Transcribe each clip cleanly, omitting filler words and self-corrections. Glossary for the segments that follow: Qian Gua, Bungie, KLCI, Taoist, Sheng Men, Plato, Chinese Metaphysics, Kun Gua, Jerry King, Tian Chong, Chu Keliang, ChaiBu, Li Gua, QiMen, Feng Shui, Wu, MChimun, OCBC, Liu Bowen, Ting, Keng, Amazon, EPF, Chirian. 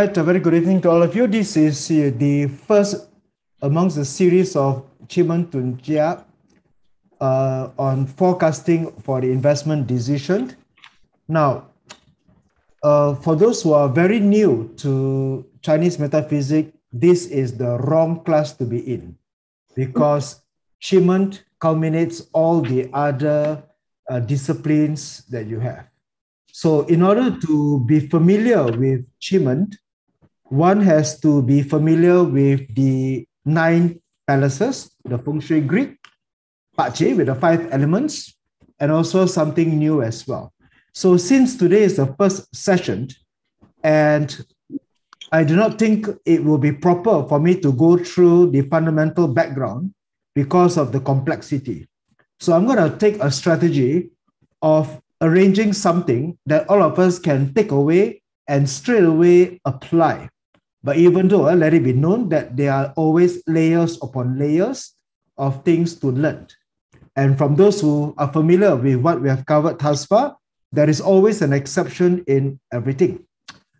Right, a very good evening to all of you. This is the first amongst the series of Qi Men Dun Jia on forecasting for the investment decision. Now, for those who are very new to Chinese metaphysics, this is the wrong class to be in because Qi Men culminates all the other disciplines that you have. So in order to be familiar with Qi Men, one has to be familiar with the 9 palaces, the Feng Shui grid, Ba Chi with the 5 elements, and also something new as well. So since today is the first session, and I do not think it will be proper for me to go through the fundamental background because of the complexity. So I'm going to take a strategy of arranging something that all of us can take away and straight away apply. But even though let it be known that there are always layers upon layers of things to learn. And from those who are familiar with what we have covered thus far, there is always an exception in everything.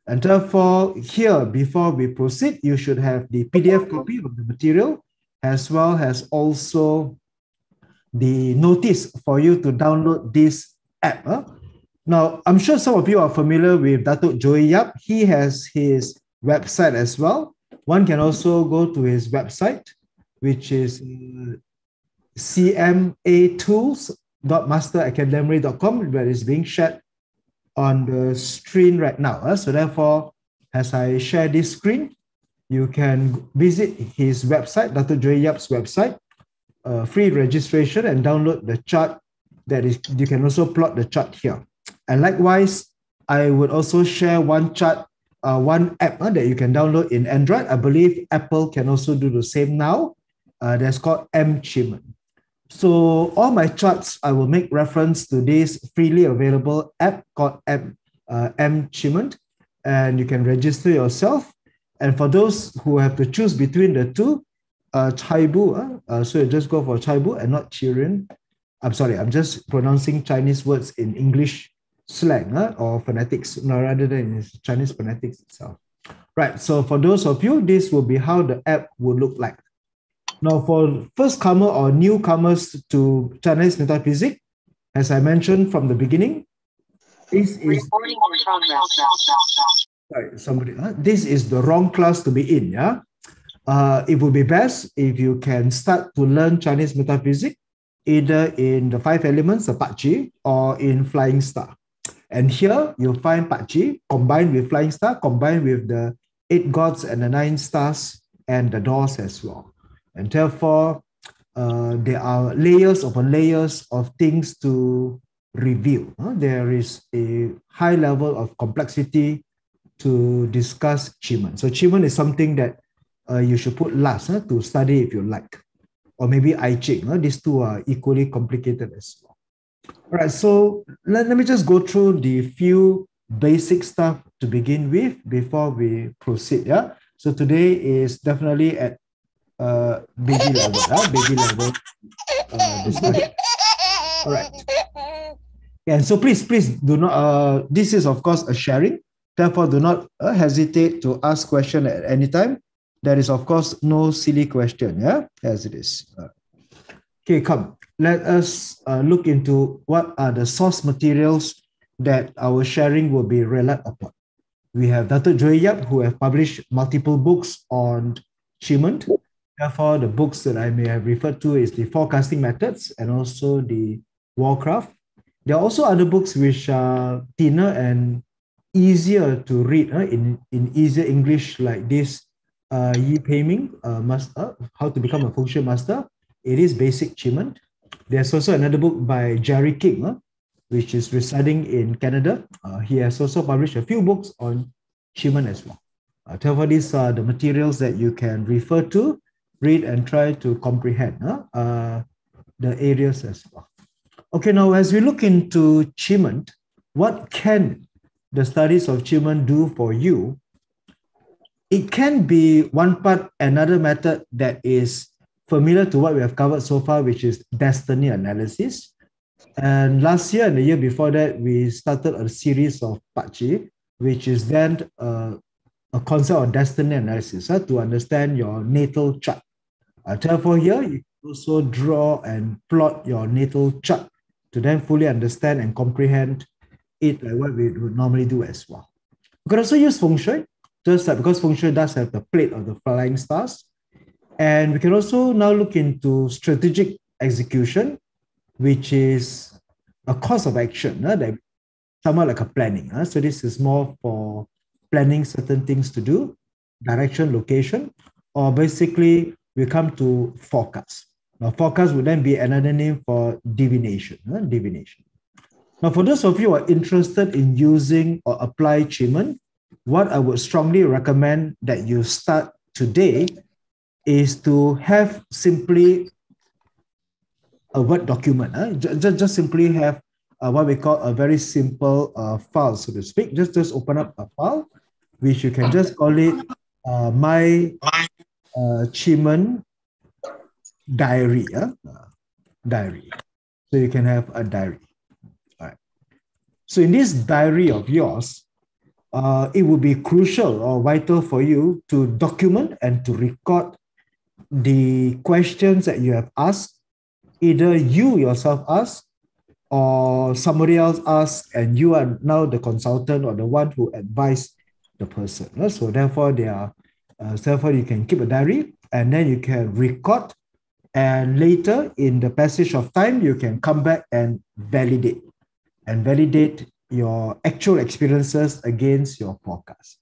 And therefore, here, before we proceed, you should have the PDF copy of the material, as well as also the notice for you to download this app. Now, I'm sure some of you are familiar with Datuk Joey Yap. He has his website as well. One can also go to his website, which is cmatools.masteracademy.com, where it's being shared on the screen right now. So therefore, as I share this screen, you can visit his website, Datuk Joey Yap's website, free registration, and download the chart. That is, you can also plot the chart here. And likewise, I would also share one chart, one app that you can download in Android. I believe Apple can also do the same now. That's called MChimun. So all my charts, I will make reference to this freely available app called MChimun, and you can register yourself. And for those who have to choose between the two, ChaiBu, so you just go for ChaiBu and not Chirian. I'm sorry, I'm just pronouncing Chinese words in English slang or phonetics rather than Chinese phonetics itself. Right, so for those of you, this will be how the app would look like. Now, for first-comer or newcomers to Chinese metaphysics, as I mentioned from the beginning, this is this is the wrong class to be in. Yeah, it would be best if you can start to learn Chinese metaphysics either in the 5 elements of Ba Chi or in Flying Star. And here you'll find Ba Chi combined with Flying Star, combined with the 8 gods and the 9 stars and the doors as well. And therefore, there are layers upon layers of things to review. There is a high level of complexity to discuss Qi Men. So Qi Men is something that you should put last to study if you like. Or maybe I Ching. These two are equally complicated as well. All right, so let me just go through the few basic stuff to begin with before we proceed. Yeah. So today is definitely at baby level. Baby level discussion. All right. And so please do not. This is of course a sharing. Therefore, do not hesitate to ask questions at any time. There is, of course, no silly question, yeah, as it is. Okay, come. Let us look into what are the source materials that our sharing will be relied upon. We have Datuk Joey Yap, who have published multiple books on Qi Men. Therefore, the books that I may have referred to is the Forecasting Methods and also the Warcraft. There are also other books which are thinner and easier to read in easier English, like this. Ye Peiming, How to Become a Feng Shui Master. It is basic Qi Men. There's also another book by Jerry King, which is residing in Canada. He has also published a few books on Qi Men as well. Therefore, these are the materials that you can refer to, read, and try to comprehend the areas as well. Okay, now as we look into Qi Men, what can the studies of Qi Men do for you? It can be one part, another method that is familiar to what we have covered so far, which is destiny analysis. And last year and the year before that, we started a series of Ba Chi, which is then a concept of destiny analysis to understand your natal chart. Therefore, here you also draw and plot your natal chart to then fully understand and comprehend it, like what we would normally do as well. You could also use Feng Shui, just like, because Feng Shui does have the plate of the flying stars. And we can also now look into strategic execution, which is a course of action, that somewhat like a planning. So this is more for planning certain things to do, direction, location, or basically we come to forecast. Now, forecast would then be another name for divination. Now, for those of you who are interested in using or apply Qi Men, what I would strongly recommend that you start today is to have simply a Word document. Just simply have what we call a very simple file, so to speak. Just open up a file, which you can just call it my Qi Men diary. Diary. So you can have a diary. All right. So in this diary of yours, it would be crucial or vital for you to document and to record the questions that you have asked, either you yourself asked or somebody else asked, and you are now the consultant or the one who advised the person. So therefore, you can keep a diary, and then you can record, and later in the passage of time, you can come back and validate your actual experiences against your forecast.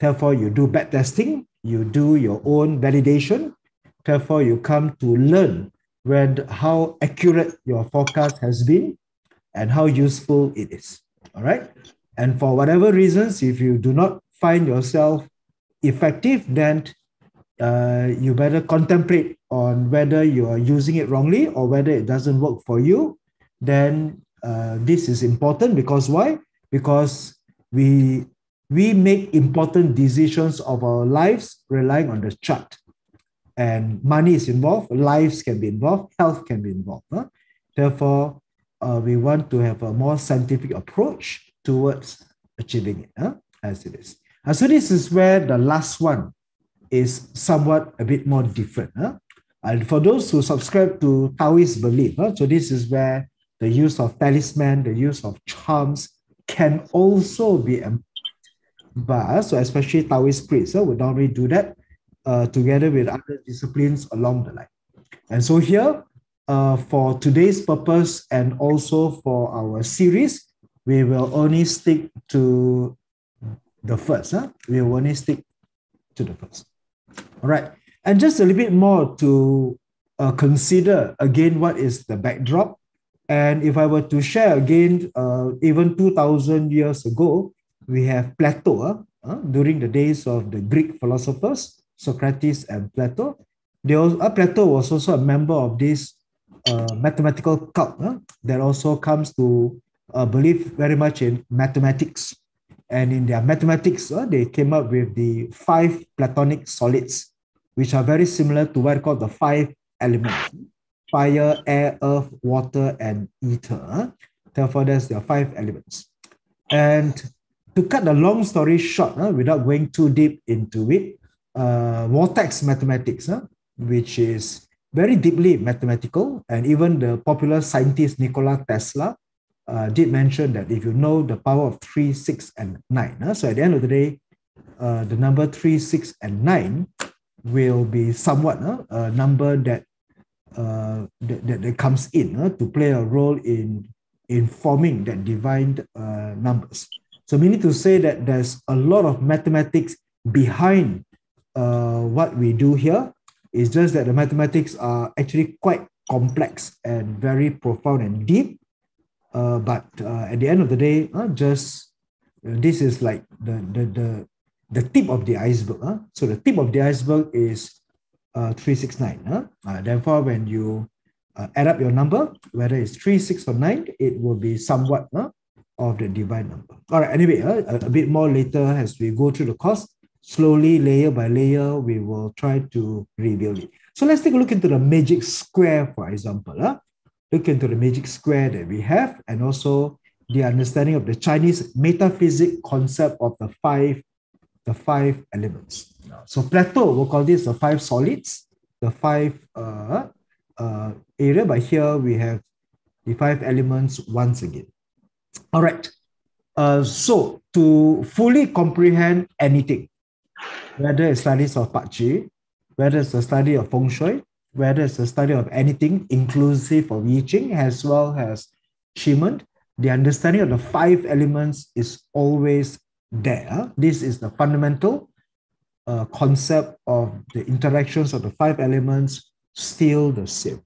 Therefore, you do backtesting, you do your own validation. Therefore, you come to learn how accurate your forecast has been and how useful it is. All right. And for whatever reasons, if you do not find yourself effective, then you better contemplate on whether you are using it wrongly or whether it doesn't work for you. Then this is important because why? Because we make important decisions of our lives relying on the chart. And money is involved, lives can be involved, health can be involved. Therefore, we want to have a more scientific approach towards achieving it as it is. And so this is where the last one is somewhat a bit more different. And for those who subscribe to Taoist belief, so this is where the use of talisman, the use of charms can also be employed. So especially Taoist priests would normally do that together with other disciplines along the line. And so here, for today's purpose and also for our series, we will only stick to the first. All right. And just a little bit more to consider again what is the backdrop. And if I were to share again, even 2,000 years ago, we have Plato during the days of the Greek philosophers, Socrates and Plato. Plato was also a member of this mathematical cult that also comes to believe very much in mathematics. And in their mathematics, they came up with the 5 Platonic solids, which are very similar to what are called the 5 elements: fire, air, earth, water, and ether. Therefore, that's their 5 elements. And to cut the long story short, without going too deep into it, vortex mathematics, which is very deeply mathematical, and even the popular scientist Nikola Tesla did mention that if you know the power of 3, 6, and 9, so at the end of the day, the number 3, 6, and 9 will be somewhat a number that comes in to play a role in forming that divine numbers. So meaning to say that there's a lot of mathematics behind what we do here. Is just that the mathematics are actually quite complex and very profound and deep. But at the end of the day, this is like the tip of the iceberg. So the tip of the iceberg is 369. Therefore, when you add up your number, whether it's 3, 6, or 9, it will be somewhat of the divine number. All right, anyway, a bit more later as we go through the course. Slowly, layer by layer, we will try to reveal it. So let's take a look into the magic square, for example. Look into the magic square that we have, and also the understanding of the Chinese metaphysic concept of the 5 the five elements. So Plato will call this the five solids, the five area, but here we have the five elements once again. All right. So to fully comprehend anything, whether it's studies of Ba Chi, whether it's the study of Feng Shui, whether it's the study of anything inclusive of I Ching as well as Qi Men, the understanding of the five elements is always there. This is the fundamental concept of the interactions of the five elements, still the same.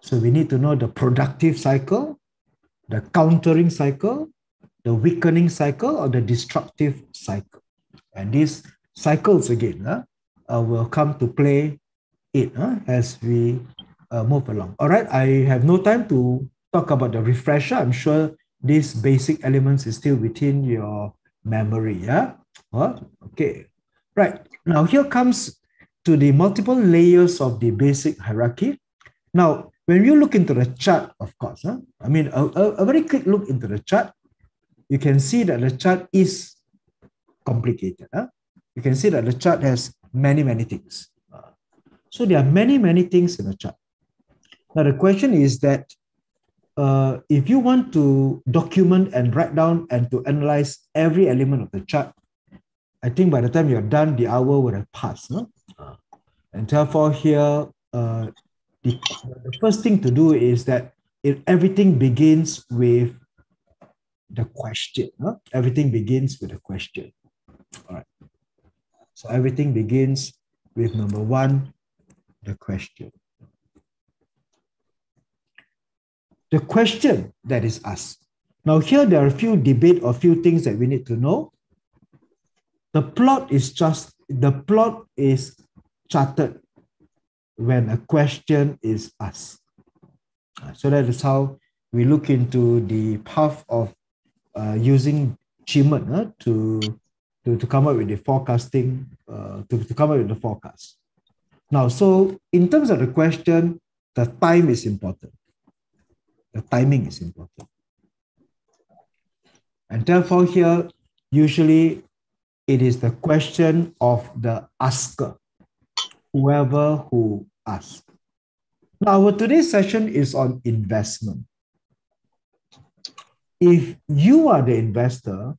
So we need to know the productive cycle, the countering cycle, the weakening cycle, or the destructive cycle. And these cycles again will come to play as we move along. All right, I have no time to talk about the refresher. I'm sure these basic elements is still within your memory. Okay. Right, now here comes to the multiple layers of the basic hierarchy. Now, when you look into the chart, of course, I mean, a very quick look into the chart, you can see that the chart is complicated. You can see that the chart has many, many things. So there are many, many things in the chart. Now, the question is that if you want to document and write down and to analyze every element of the chart, I think by the time you're done, the hour would have passed. And therefore here, the first thing to do is that everything begins with the question. Everything begins with a question. All right. So everything begins with number one, the question. The question that is asked. Now here there are a few debate or few things that we need to know. The plot is charted when a question is asked. So that is how we look into the path of using Qi Men to come up with the forecasting, to come up with the forecast. Now, so in terms of the question, the time is important. The timing is important. And therefore here, usually, it is the question of the asker, whoever who asks. Now, our today's session is on investment. If you are the investor,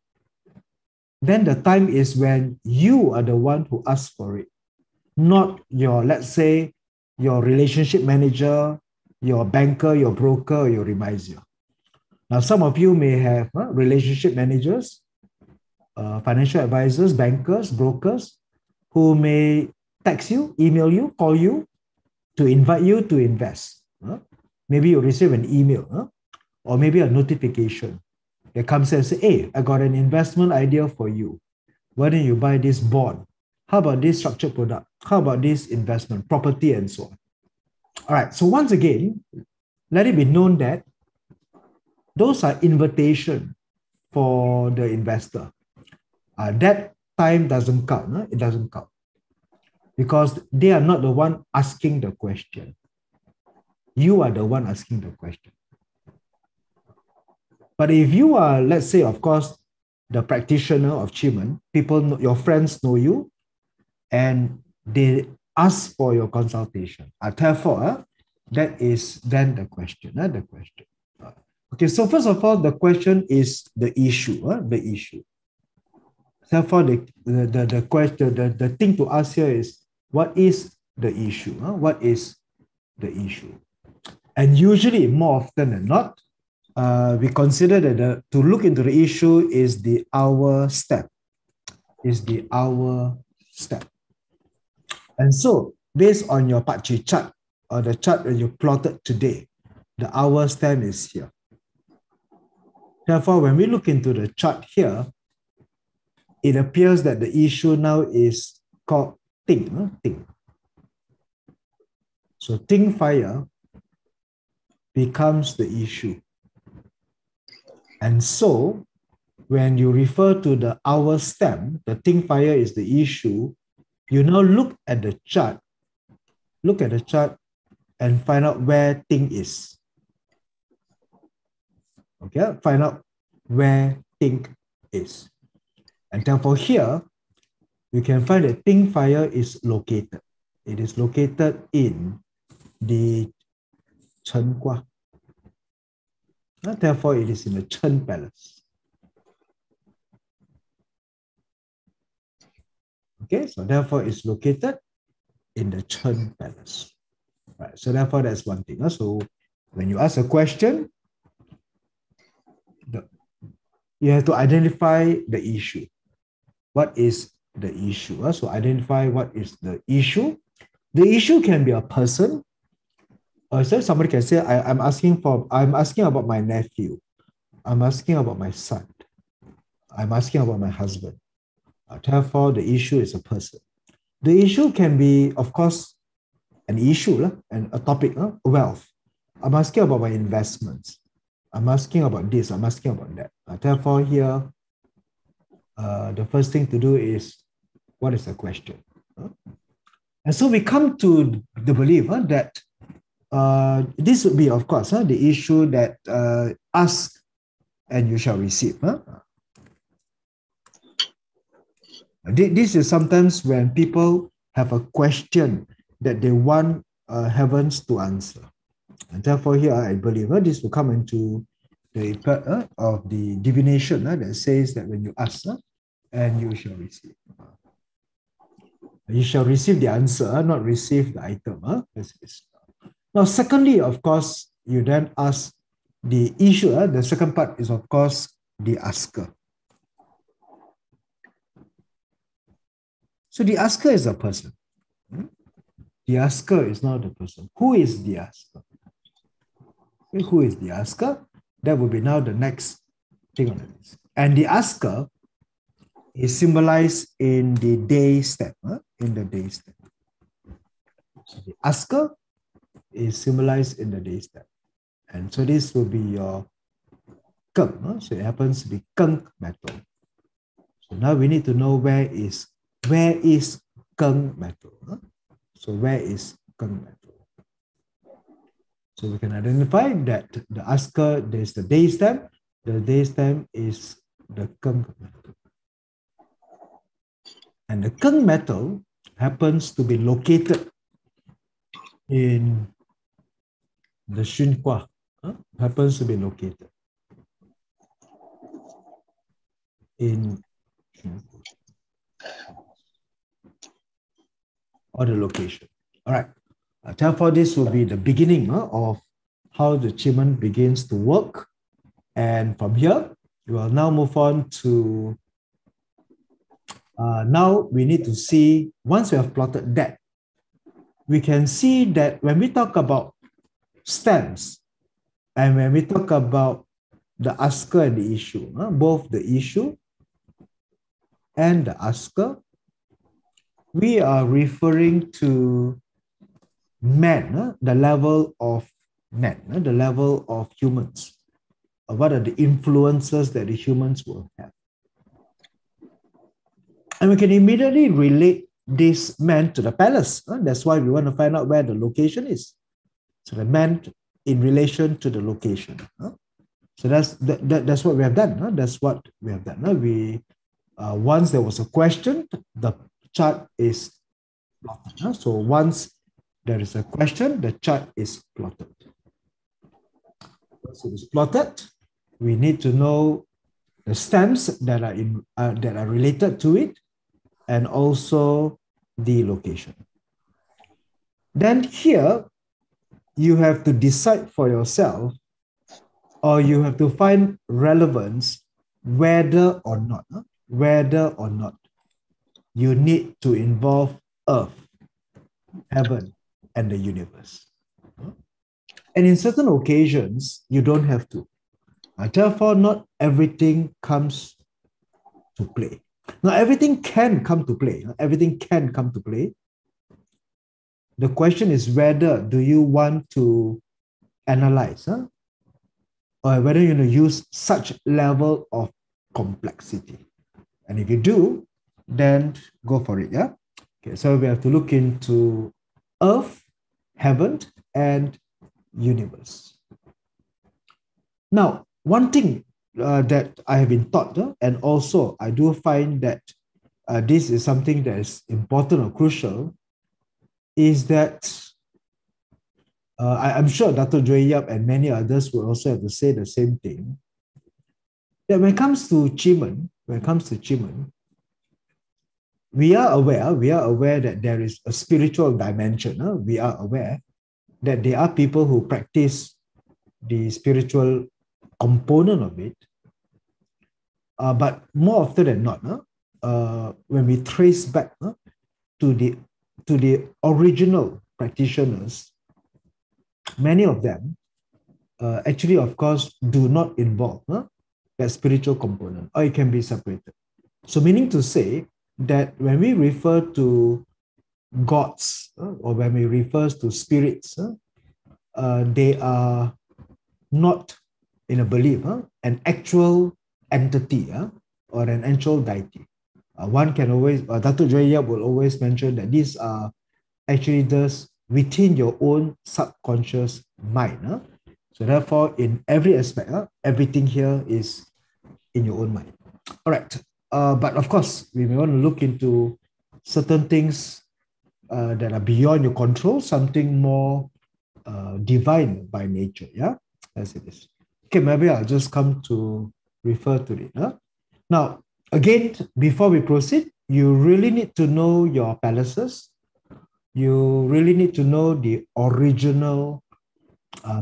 then the time is when you are the one who asks for it, not your, let's say, your relationship manager, your banker, your broker, your remiser. Now, some of you may have relationship managers, financial advisors, bankers, brokers, who may text you, email you, call you to invite you to invest. Maybe you receive an email or maybe a notification that comes and says, hey, I got an investment idea for you. Why don't you buy this bond? How about this structured product? How about this investment, property, and so on? All right, so once again, let it be known that those are invitations for the investor. That time doesn't count. It doesn't count because they are not the one asking the question. You are the one asking the question. But if you are, let's say, of course, the practitioner of Qi Men, people, your friends know you, and they ask for your consultation. Therefore, that is then the question. Okay. So first of all, the question is the issue. The issue. Therefore, the question, the thing to ask here is, what is the issue? What is the issue? And usually, more often than not, we consider that to look into the issue is the hour step. Is the hour step. And so, based on your Ba Chi chart, or the chart that you plotted today, the hour step is here. Therefore, when we look into the chart here, it appears that the issue now is called Ting. Ting. So Ting fire becomes the issue. And so when you refer to the hour stem, the Ting fire is the issue, you now look at the chart and find out where Ting is. Okay, find out where Ting is. And therefore here, you can find that Ting fire is located. It is located in the Chen Gua. And therefore, it is in the Chen Palace. Okay, so therefore, it's located in the Chen Palace. Right, so therefore, that's one thing. So when you ask a question, you have to identify the issue. What is the issue? So identify what is the issue. The issue can be a person. So somebody can say, I'm asking about my nephew. I'm asking about my son. I'm asking about my husband. Therefore, the issue is a person. The issue can be, of course, an issue and a topic, wealth. I'm asking about my investments. I'm asking about this. I'm asking about that. Therefore, here, the first thing to do is, what is the question? And so we come to the belief that this would be, of course, the issue that ask and you shall receive. This is sometimes when people have a question that they want heavens to answer. And therefore, here I believe this will come into the part of the divination that says that when you ask and you shall receive. You shall receive the answer, not receive the item. Now, secondly, of course, you then ask the issue. The second part is, of course, the asker. So the asker is a person. The asker is not a person. Who is the asker? Who is the asker? That will be now the next thing on the list. And the asker is symbolized in the day step. In the day step. So the asker is symbolized in the day step. And so this will be your Keng. So it happens to be Keng metal. So now we need to know where is Keng metal. So where is Keng metal? So we can identify that the asker, there's the day stamp. The day stamp is the Keng metal. And the Keng metal happens to be located in the Xunhua, happens to be located in Xunhua, or the location. All right. Therefore, this will be the beginning of how the Qi Men begins to work. And from here, we will now move on to, now we need to see, once we have plotted that, we can see that when we talk about stems and when we talk about the asker and the issue, both the issue and the asker, we are referring to man, the level of man, the level of humans. What are the influences that the humans will have? And we can immediately relate this man to the palace. That's why we want to find out where the location is. So the man in relation to the location. So that's what we have done. That's what we have done. We once there was a question, the chart is plotted. So once there is a question, the chart is plotted. Once it is plotted, we need to know the stems that are in that are related to it, and also the location. Then here, you have to decide for yourself, or you have to find relevance whether or not you need to involve earth, heaven, and the universe. And in certain occasions, you don't have to. And therefore, not everything comes to play. Now, everything can come to play. Everything can come to play. The question is whether do you want to analyze, or whether you want to use such level of complexity. And if you do, then go for it. Yeah. Okay. So we have to look into earth, heaven, and universe. Now, one thing that I have been taught, and also I do find that this is something that is important or crucial, is that I'm sure Datuk Joey Yap and many others will also have to say the same thing, that when it comes to Qi Men, we are aware that there is a spiritual dimension. We are aware that there are people who practice the spiritual component of it. But more often than not, when we trace back to the original practitioners, many of them actually, of course, do not involve that spiritual component, or it can be separated. So meaning to say that when we refer to gods or when we refer to spirits, they are not, in a belief, an actual entity or an actual deity. One can always, Datuk Joey Yap will always mention that these are actually just within your own subconscious mind. So therefore, in every aspect, everything here is in your own mind. All right. But of course, we may want to look into certain things that are beyond your control, something more divine by nature. Yeah, as it is. Okay, maybe I'll just come to refer to it. Now, again, before we proceed, you really need to know your palaces. You really need to know the original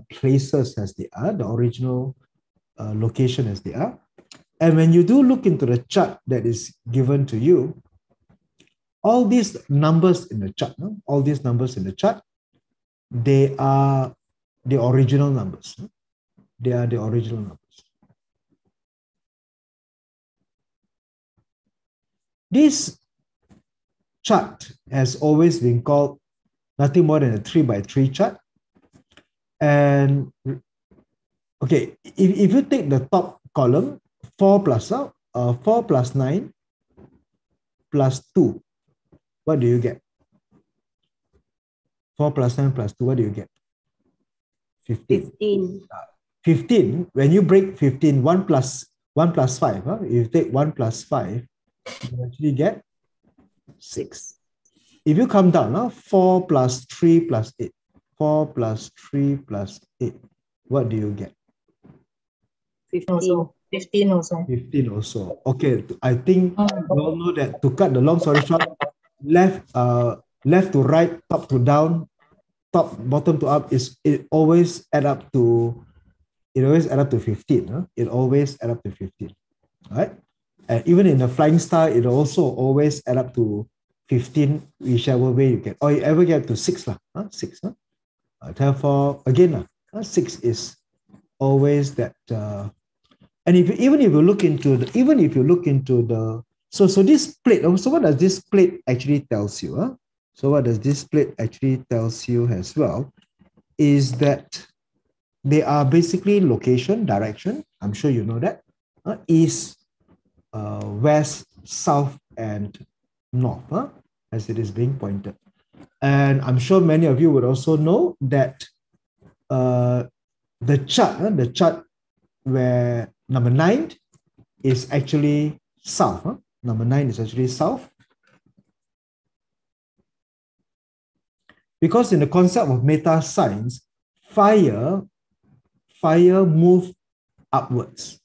places as they are, the original location as they are. And when you do look into the chart that is given to you, all these numbers in the chart, they are the original numbers. This chart has always been called nothing more than a 3x3 chart. And okay, if you take the top column, 4 plus 9 plus 2. What do you get? 4 plus 9 plus 2, what do you get? 15. When you break 15, 1 plus 5. If you take 1 plus 5, you actually get 6. If you come down, 4 plus 3 plus 8. 4 plus 3 plus 8. What do you get? 15 also. Okay, I think we all know that to cut the long story short, left to right, top to down, top bottom to up is it always add up to 15. It always add up to 15. All right, and even in the Flying Star, it also always add up to 15, whichever way you get, or you ever get to 6 lah. Therefore, again, 6 is always that. And if you, even if you look into the so this plate, so what does this plate actually tells you? So what does this plate actually tells you as well is that they are basically location, direction. I'm sure you know that. East, west, south, and north, as it is being pointed. And I'm sure many of you would also know that the chart where number 9 is actually south. Number 9 is actually south. Because in the concept of meta science, fire moves upwards.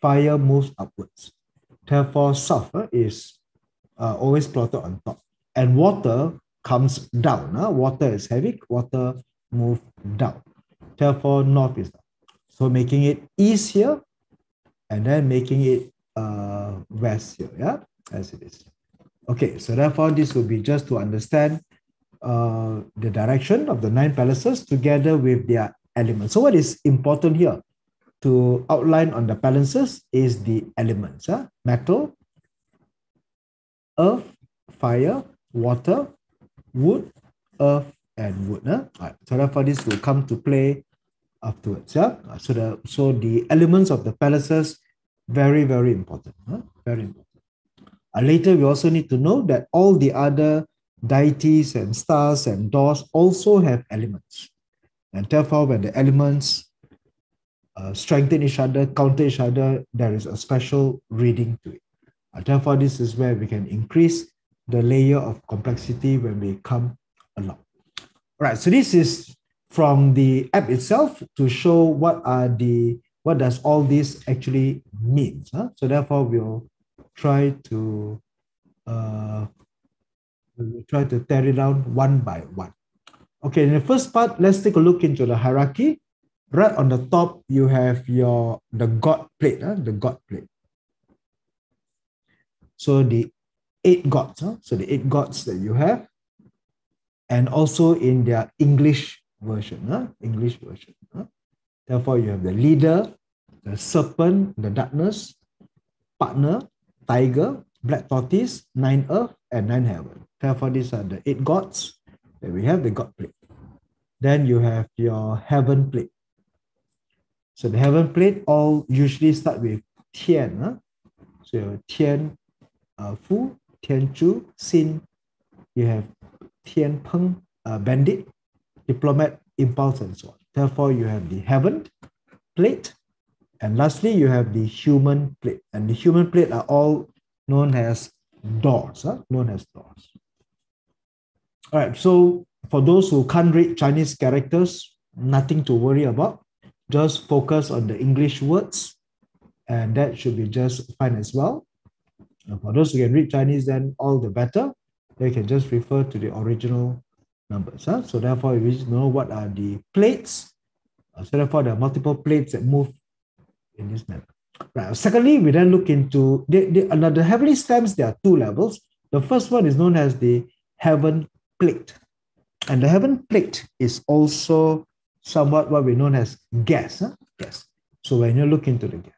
Therefore, south is always plotted on top. And water comes down. Water is heavy. Water moves down. Therefore, north is down. So making it east here, and then making it west here, yeah, as it is. Okay, so therefore this will be just to understand the direction of the 9 palaces together with their elements. So what is important here to outline on the palaces is the elements, metal, earth, fire, water, wood, earth, and wood. Right. So therefore this will come to play afterwards, yeah. So the elements of the palaces, very, very important, very important. Later we also need to know that all the other deities and stars and doors also have elements, and therefore when the elements strengthen each other, counter each other, there is a special reading to it. Therefore, this is where we can increase the layer of complexity when we come along. All right, so this is from the app itself to show what are the, what does all this actually mean. Huh? So therefore, we'll try to tear it down one by one. Okay, in the first part, let's take a look into the hierarchy. Right on the top, you have your god plate, the god plate. So the 8 gods, so the 8 gods that you have, and also in their English version, Therefore, you have the leader, the serpent, the darkness, partner, tiger, black tortoise, 9 earth, and 9 heaven. Therefore, these are the 8 gods that we have, the god plate. Then you have your heaven plate. So the heaven plate all usually start with Tian. So you have Tian Fu, Tian Chu, Sin. You have Tian Peng, bandit, diplomat, impulse, and so on. Therefore, you have the heaven plate. And lastly, you have the human plate. And the human plate are all known as doors. All right, so for those who can't read Chinese characters, nothing to worry about. Just focus on the English words, and that should be just fine as well. And for those who can read Chinese, then all the better. They can just refer to the original numbers. So therefore, we just know what are the plates. So therefore, there are multiple plates that move in this manner. Right. Secondly, we then look into the heavenly stems. There are 2 levels. The first one is known as the heaven plate. And the heaven plate is also somewhat what we know as gas. So when you look into the gas.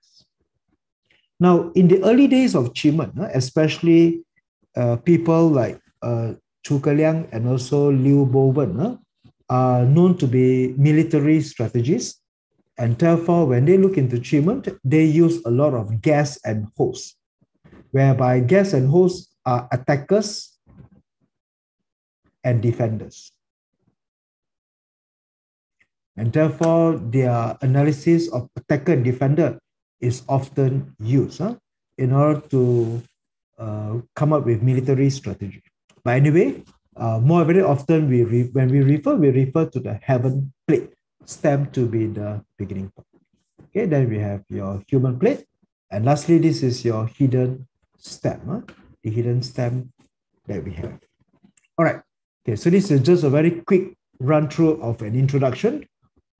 Now, in the early days of Qi Men, especially people like Chu Keliang and also Liu Bowen are known to be military strategists. And therefore, when they look into Qi Men, they use a lot of gas and hose, whereby gas and hose are attackers and defenders. And therefore, their analysis of attacker and defender is often used in order to come up with military strategy. But anyway, more very often, when we refer to the heaven plate, stem to be the beginning point. Okay, then we have your human plate. And lastly, this is your hidden stem, the hidden stem that we have. All right. Okay, so this is just a very quick run-through of an introduction.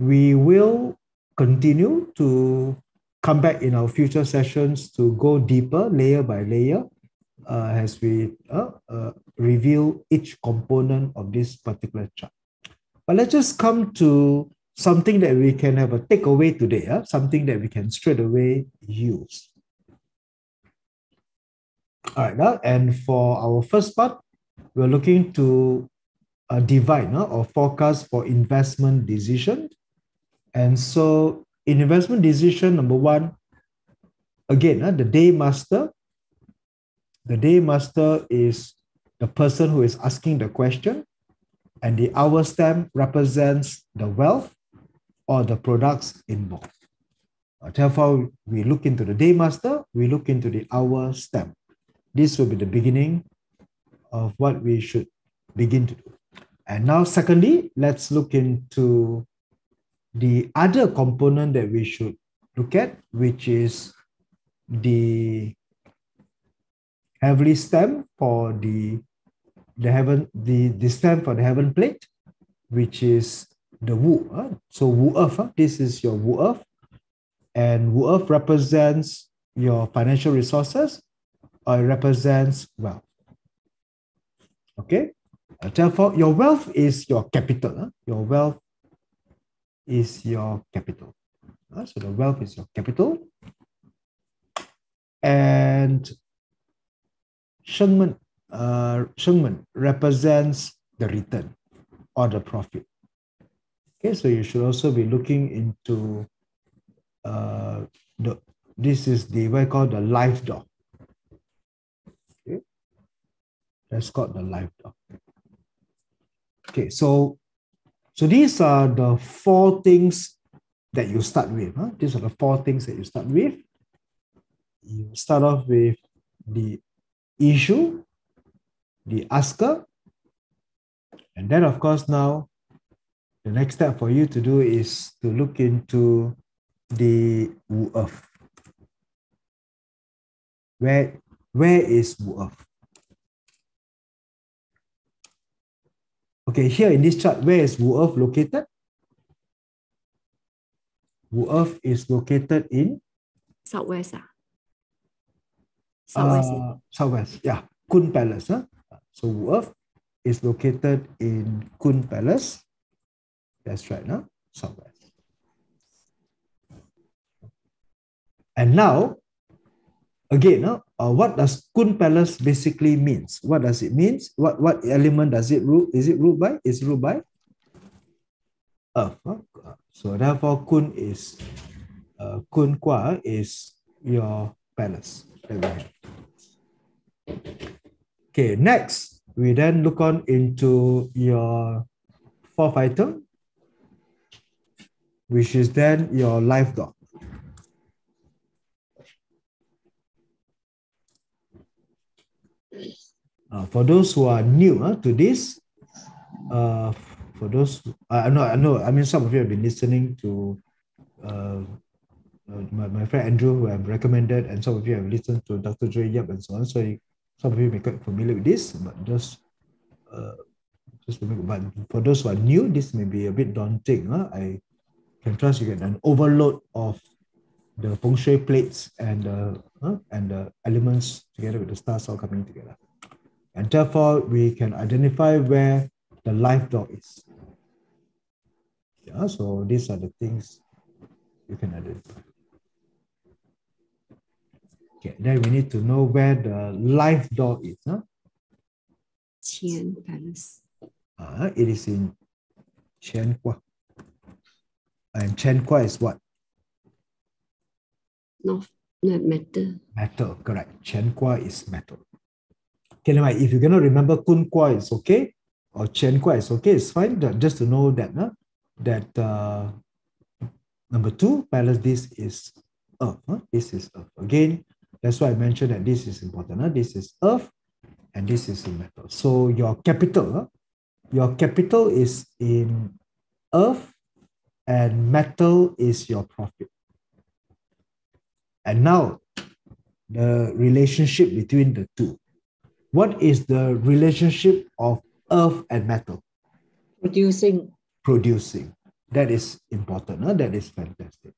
We will continue to come back in our future sessions to go deeper, layer by layer, as we reveal each component of this particular chart. But let's just come to something that we can have a takeaway today, something that we can straight away use. All right, and for our first part, we're looking to divine or forecast for investment decision. And so in investment decision, number one, again, the day master is the person who is asking the question, and the hour stamp represents the wealth or the products involved. Therefore, we look into the day master, we look into the hour stamp. This will be the beginning of what we should begin to do. And now, secondly, let's look into the other component that we should look at, which is the heavenly stem for the stem for the heaven plate, which is the Wu. So Wu Earth, this is your Wu Earth, and Wu Earth represents your financial resources, or it represents wealth. Okay. Therefore, your wealth is your capital. Your wealth is your capital. So the wealth is your capital. And Sheng Men represents the return or the profit. Okay, so you should also be looking into this is the what I call the life dog. Okay, that's called the life dog. Okay, so these are the 4 things that you start with. These are the 4 things that you start with. You start off with the issue, the asker, and then of course now the next step for you to do is to look into the Wu Earth. Where is Wu Earth? Okay, here in this chart, where is Wu Earth located? Wu Earth is located in Southwest. Southwest, yeah. Kun Palace. So Wu Earth is located in Kun Palace. That's right, no? Southwest. And now, again, what does Kun Palace basically means? What does it mean? What element does it rule? Is it ruled by? It's ruled by Earth. So therefore, Kun is Kun Gua is your palace. Okay, next we then look on into your fourth item, which is then your livestock. For those who are new to this, for those, I mean, some of you have been listening to my friend Andrew, who I've recommended, and some of you have listened to Dr. Joey Yap and so on. So some of you may be quite familiar with this, but just remember, but for those who are new, this may be a bit daunting. I can trust you get an overload of the feng shui plates and the elements together with the stars all coming together. And therefore, we can identify where the life dog is. Yeah, so these are the things you can identify. Okay, then we need to know where the life dog is. Qian Palace. It is in Qian Gua. And Qian Gua is what? Metal. Metal, correct. Qian Gua is metal. Okay, if you cannot remember Kun Gua, it's okay, or Chen Gua, it's okay, it's fine. Just to know that number two palace, this is Earth. This is Earth. Again, that's why I mentioned that this is important. This is Earth, and this is in metal. So your capital is in Earth, and metal is your profit. And now, the relationship between the two. What is the relationship of Earth and metal? Producing. Producing. That is important. That is fantastic.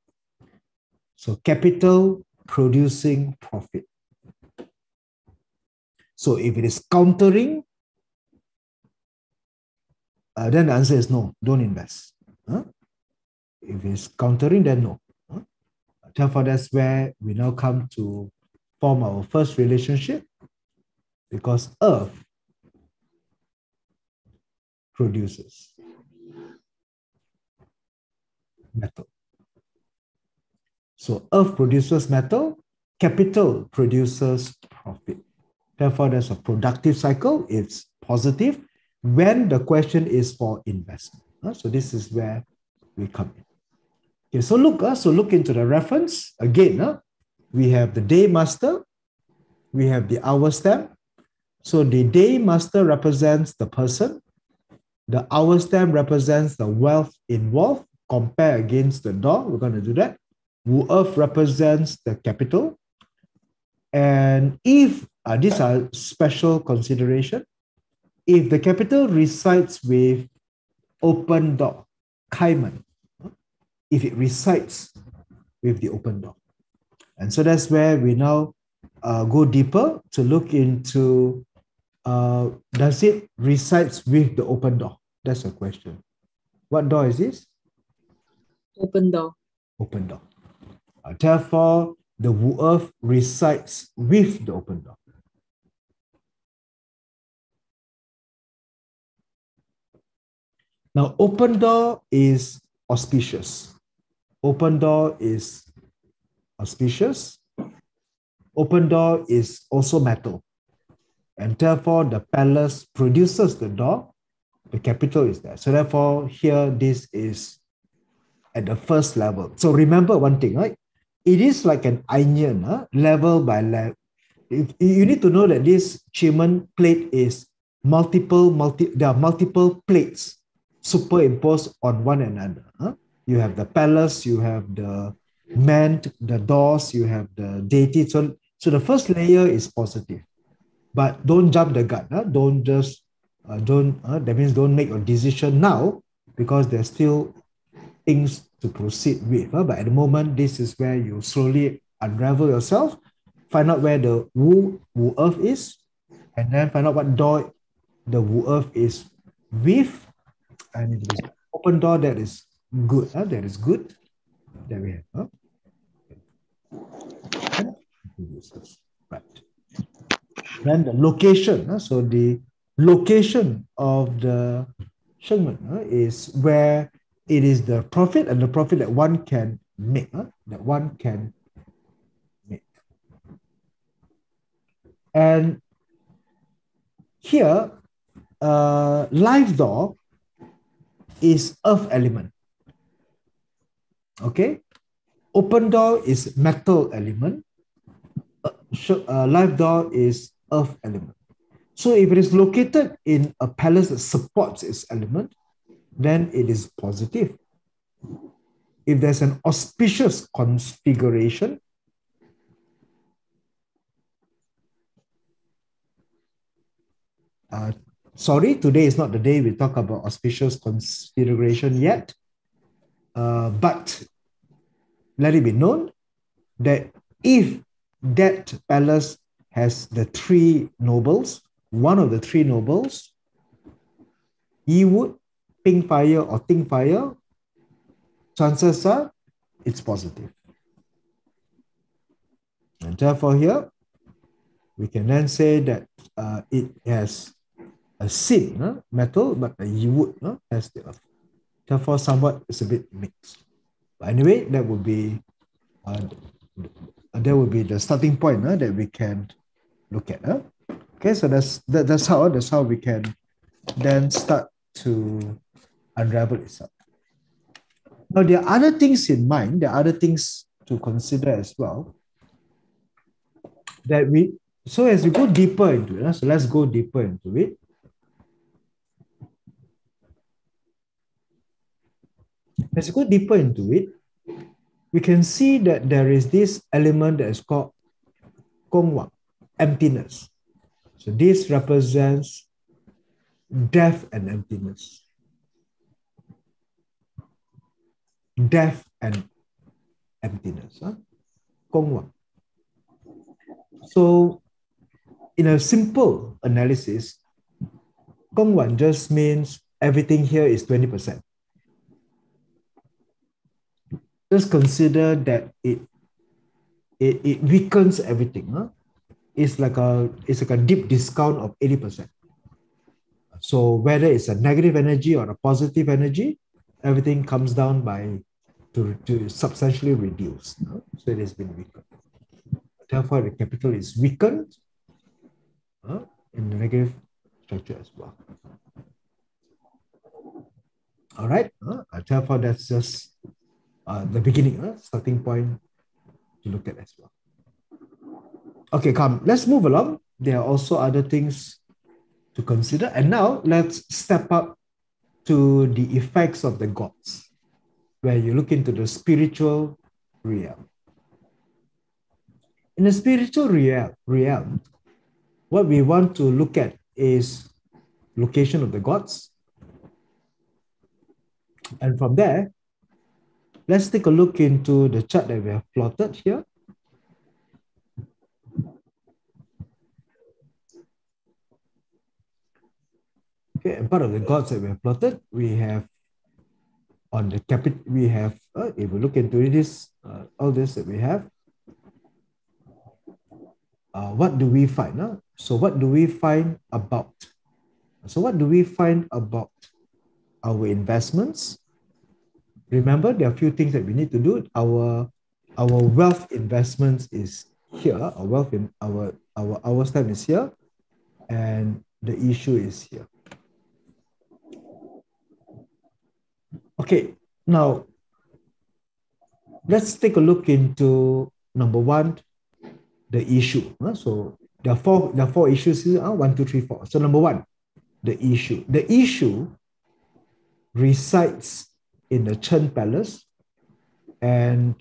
So capital producing profit. So if it is countering, then the answer is no, don't invest. If it is countering, then no. Therefore, that's where we now come to form our first relationship. Because Earth produces metal. So Earth produces metal, capital produces profit. Therefore, there's a productive cycle. It's positive when the question is for investment. So this is where we come in. Okay, so look into the reference. Again, we have the day master, we have the hour stamp. So the day master represents the person, the hour stamp represents the wealth involved, compare against the dog, we're going to do that. Wu Earth represents the capital. And if, these are special consideration, if the capital resides with open dog, Qi Men, if it resides with the open dog. And so that's where we now go deeper to look into does it resides with the open door? That's a question. What door is this? Open door. Open door. Therefore, the Wu Earth resides with the open door. Now, open door is auspicious. Open door is auspicious. Open door is also metal. And therefore, the palace produces the door, the capital is there. So therefore, here, this is at the first level. So remember one thing, right? It is like an onion, level by level, You need to know that this Qi Men plate is there are multiple plates superimposed on one another. Huh? You have the palace, you have the ment, the doors, you have the deity. So the first layer is positive, but don't jump the gun. Huh? Don't just that means don't make your decision now, because there's still things to proceed with. Huh? But at the moment, this is where you slowly unravel yourself, find out where the Wu Earth is, and then find out what door the Wu Earth is with. And if it's open door, that is good. Huh? That is good. There we have. Huh? Right. Then the location. Huh? So the location of the Sheng Men is where it is the profit, and the profit that one can make. And here, life door is earth element. Okay, open door is metal element. Life door is earth element. So if it is located in a palace that supports its element, then it is positive. If there's an auspicious configuration, sorry, today is not the day we talk about auspicious configuration yet, but let it be known that if that palace has the three nobles, one of the three nobles, Yi Wood, Ping Fire, or Ting Fire, chances are it's positive. And therefore here, we can then say that it has a sin, metal, but a Yi Wood has the earth. Therefore, somewhat it's a bit mixed. But anyway, that would be the starting point that we can look at. Okay, so that's how we can then start to unravel itself. Now there are other things in mind, there are other things to consider as well. So as we go deeper into it, so let's go deeper into it. As we go deeper into it, we can see that there is this element that is called Kong Wang, emptiness. So this represents death and emptiness. Death and emptiness. Huh? Kong Wang. So in a simple analysis, Kong Wang just means everything here is 20%. Just consider that it weakens everything. Huh? It's like a deep discount of 80%. So whether it's a negative energy or a positive energy, everything comes down to substantially reduce. No? So it has been weakened. Therefore, the capital is weakened in the negative structure as well. All right. Therefore, that's just the beginning, starting point to look at as well. Okay, come. Let's move along. There are also other things to consider. And now let's step up to the effects of the gods, where you look into the spiritual realm. In the spiritual realm, what we want to look at is location of the gods. And from there, let's take a look into the chart that we have plotted here. Okay, and part of the gods that we have plotted, we have on the capital, we have, if we look into this, all this that we have, what do we find? So what do we find about? So what do we find about our investments? Remember, there are a few things that we need to do. Our wealth investments is here. Our wealth in our stamp is here, and the issue is here. Okay, now let's take a look into number one, the issue. So there are four issues here. 1, 2, 3, 4. So number one, the issue. The issue resides in the Chen Palace, and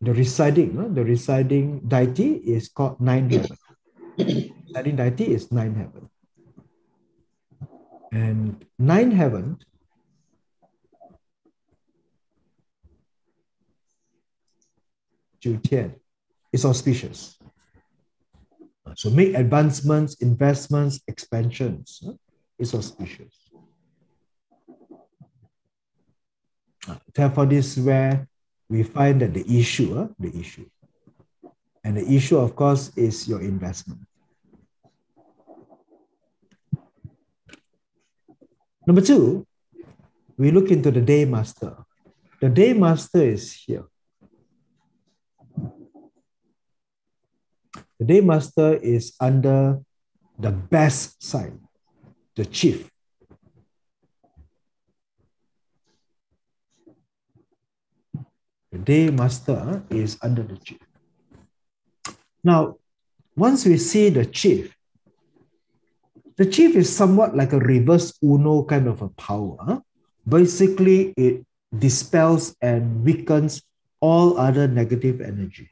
the residing deity is called Nine Heaven. Residing deity is Nine Heaven. And Nine Heaven is auspicious. So make advancements, investments, expansions. It's auspicious. Therefore, this is where we find that the issue. And the issue, of course, is your investment. Number two, we look into the day master. The day master is here. The day master is under the best side, the chief. The day master is under the chief. Now, once we see the chief is somewhat like a reverse Uno kind of a power. Basically, it dispels and weakens all other negative energy.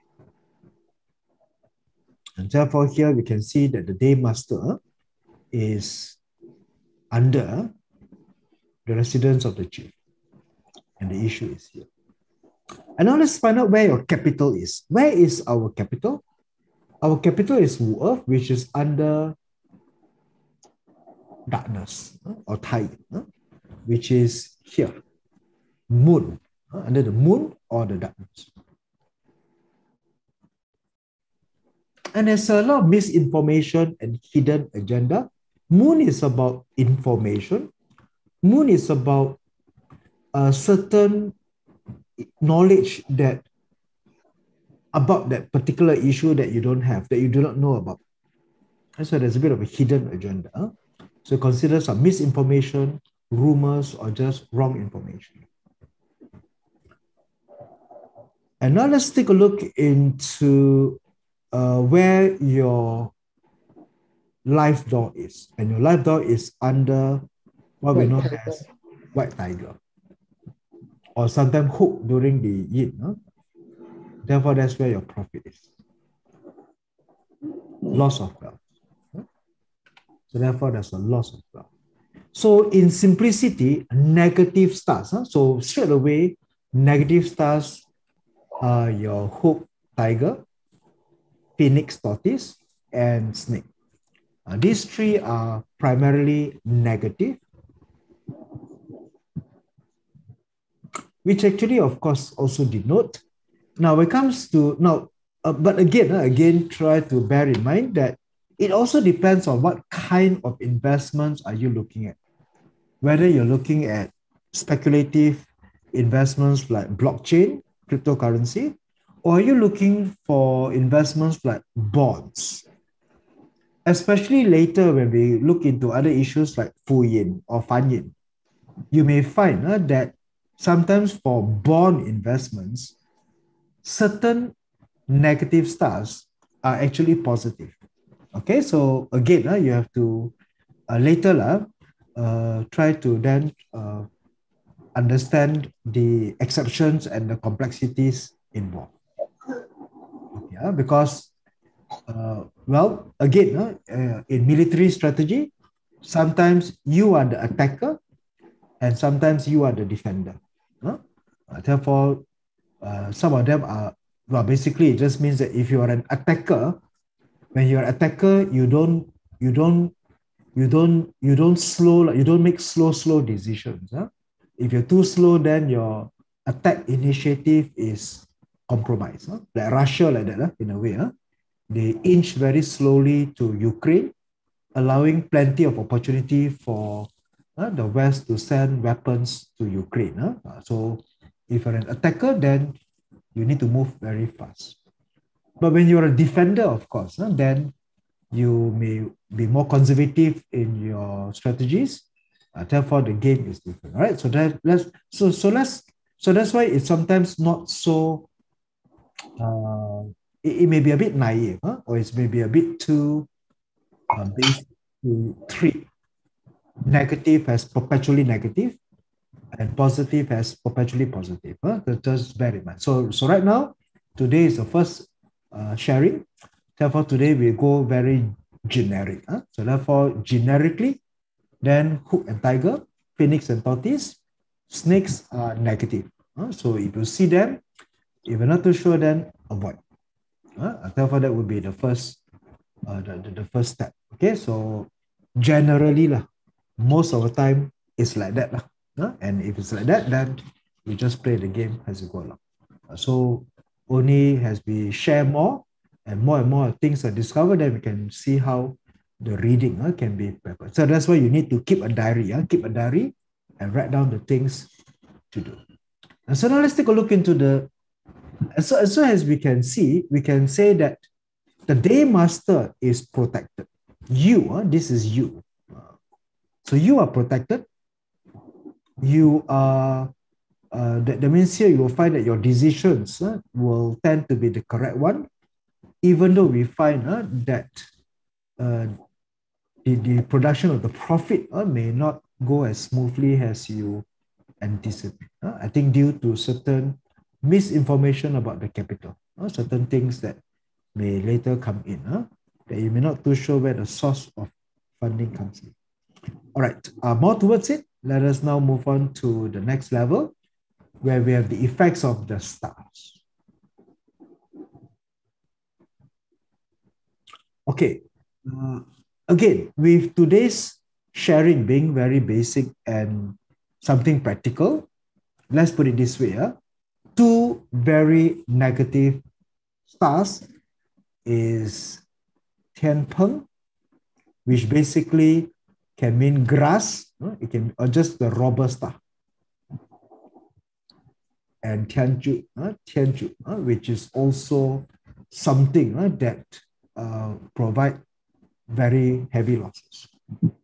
And therefore, here we can see that the day master is under the residence of the chief. And the issue is here. And now let's find out where your capital is. Where is our capital? Our capital is Wu Earth, which is under darkness or Tai, which is here. Moon, under the moon or the darkness. And there's a lot of misinformation and hidden agenda. Moon is about information. Moon is about a certain knowledge that about that particular issue that you don't have, that you do not know about. And so there's a bit of a hidden agenda. So consider some misinformation, rumors, or just wrong information. And now let's take a look into where your life door is. And your life door is under what we know as White Tiger, or sometimes Hook during the Yin. Therefore, that's where your profit is. Loss of wealth. So therefore, there's a loss of wealth. So in simplicity, negative stars. So straight away, negative stars are your Hook Tiger, Phoenix Tortoise, and Snake. These three are primarily negative, which actually, of course, also denote. Now, when it comes to, but again, try to bear in mind that it also depends on what kind of investments are you looking at. Whether you're looking at speculative investments like blockchain, cryptocurrency, or are you looking for investments like bonds? Especially later when we look into other issues like Fu Yin or Fan Yin, you may find that sometimes for bond investments, certain negative stars are actually positive. Okay, so again, you have to later try to then understand the exceptions and the complexities involved. Yeah, because, in military strategy, sometimes you are the attacker and sometimes you are the defender. Therefore, some of them are, basically it just means that if you are an attacker, when you're an attacker, you don't make slow decisions. If you're too slow, then your attack initiative is compromise, like Russia, like that, in a way. They inch very slowly to Ukraine, allowing plenty of opportunity for the West to send weapons to Ukraine. So if you're an attacker, then you need to move very fast. But when you're a defender, of course, then you may be more conservative in your strategies. Therefore, the game is different. All right. So that's why it's sometimes not so it may be a bit naive, huh? Or it may be a bit too basic to treat negative as perpetually negative and positive as perpetually positive. Huh? Just bear in mind. So right now, today is the first sharing. Therefore, today we go very generic. Huh? So therefore, generically, then hook and tiger, phoenix and tortoise, snakes are negative. Huh? So if you see them, if you're not too sure, then avoid. Therefore, that would be the first, the first step. Okay, so generally, most of the time, it's like that. And if it's like that, then you just play the game as you go along. So only as we share more and more things are discovered, then we can see how the reading can be prepared. So that's why you need to keep a diary. Keep a diary and write down the things to do. And so now let's take a look into the, so as we can see, we can say that the day master is protected. You, this is you. So you are protected. You are, that means here you will find that your decisions will tend to be the correct one, even though we find that the production of the profit may not go as smoothly as you anticipate. I think due to certain misinformation about the capital, certain things that may later come in, that you may not too sure where the source of funding comes in. All right, more towards it, let us now move on to the next level where we have the effects of the stars. Okay, again, with today's sharing being very basic and something practical, let's put it this way. Two very negative stars is Tian Peng, which basically can mean grass, it can, or just the robber star. And Tian Chu, which is also something that provide very heavy losses.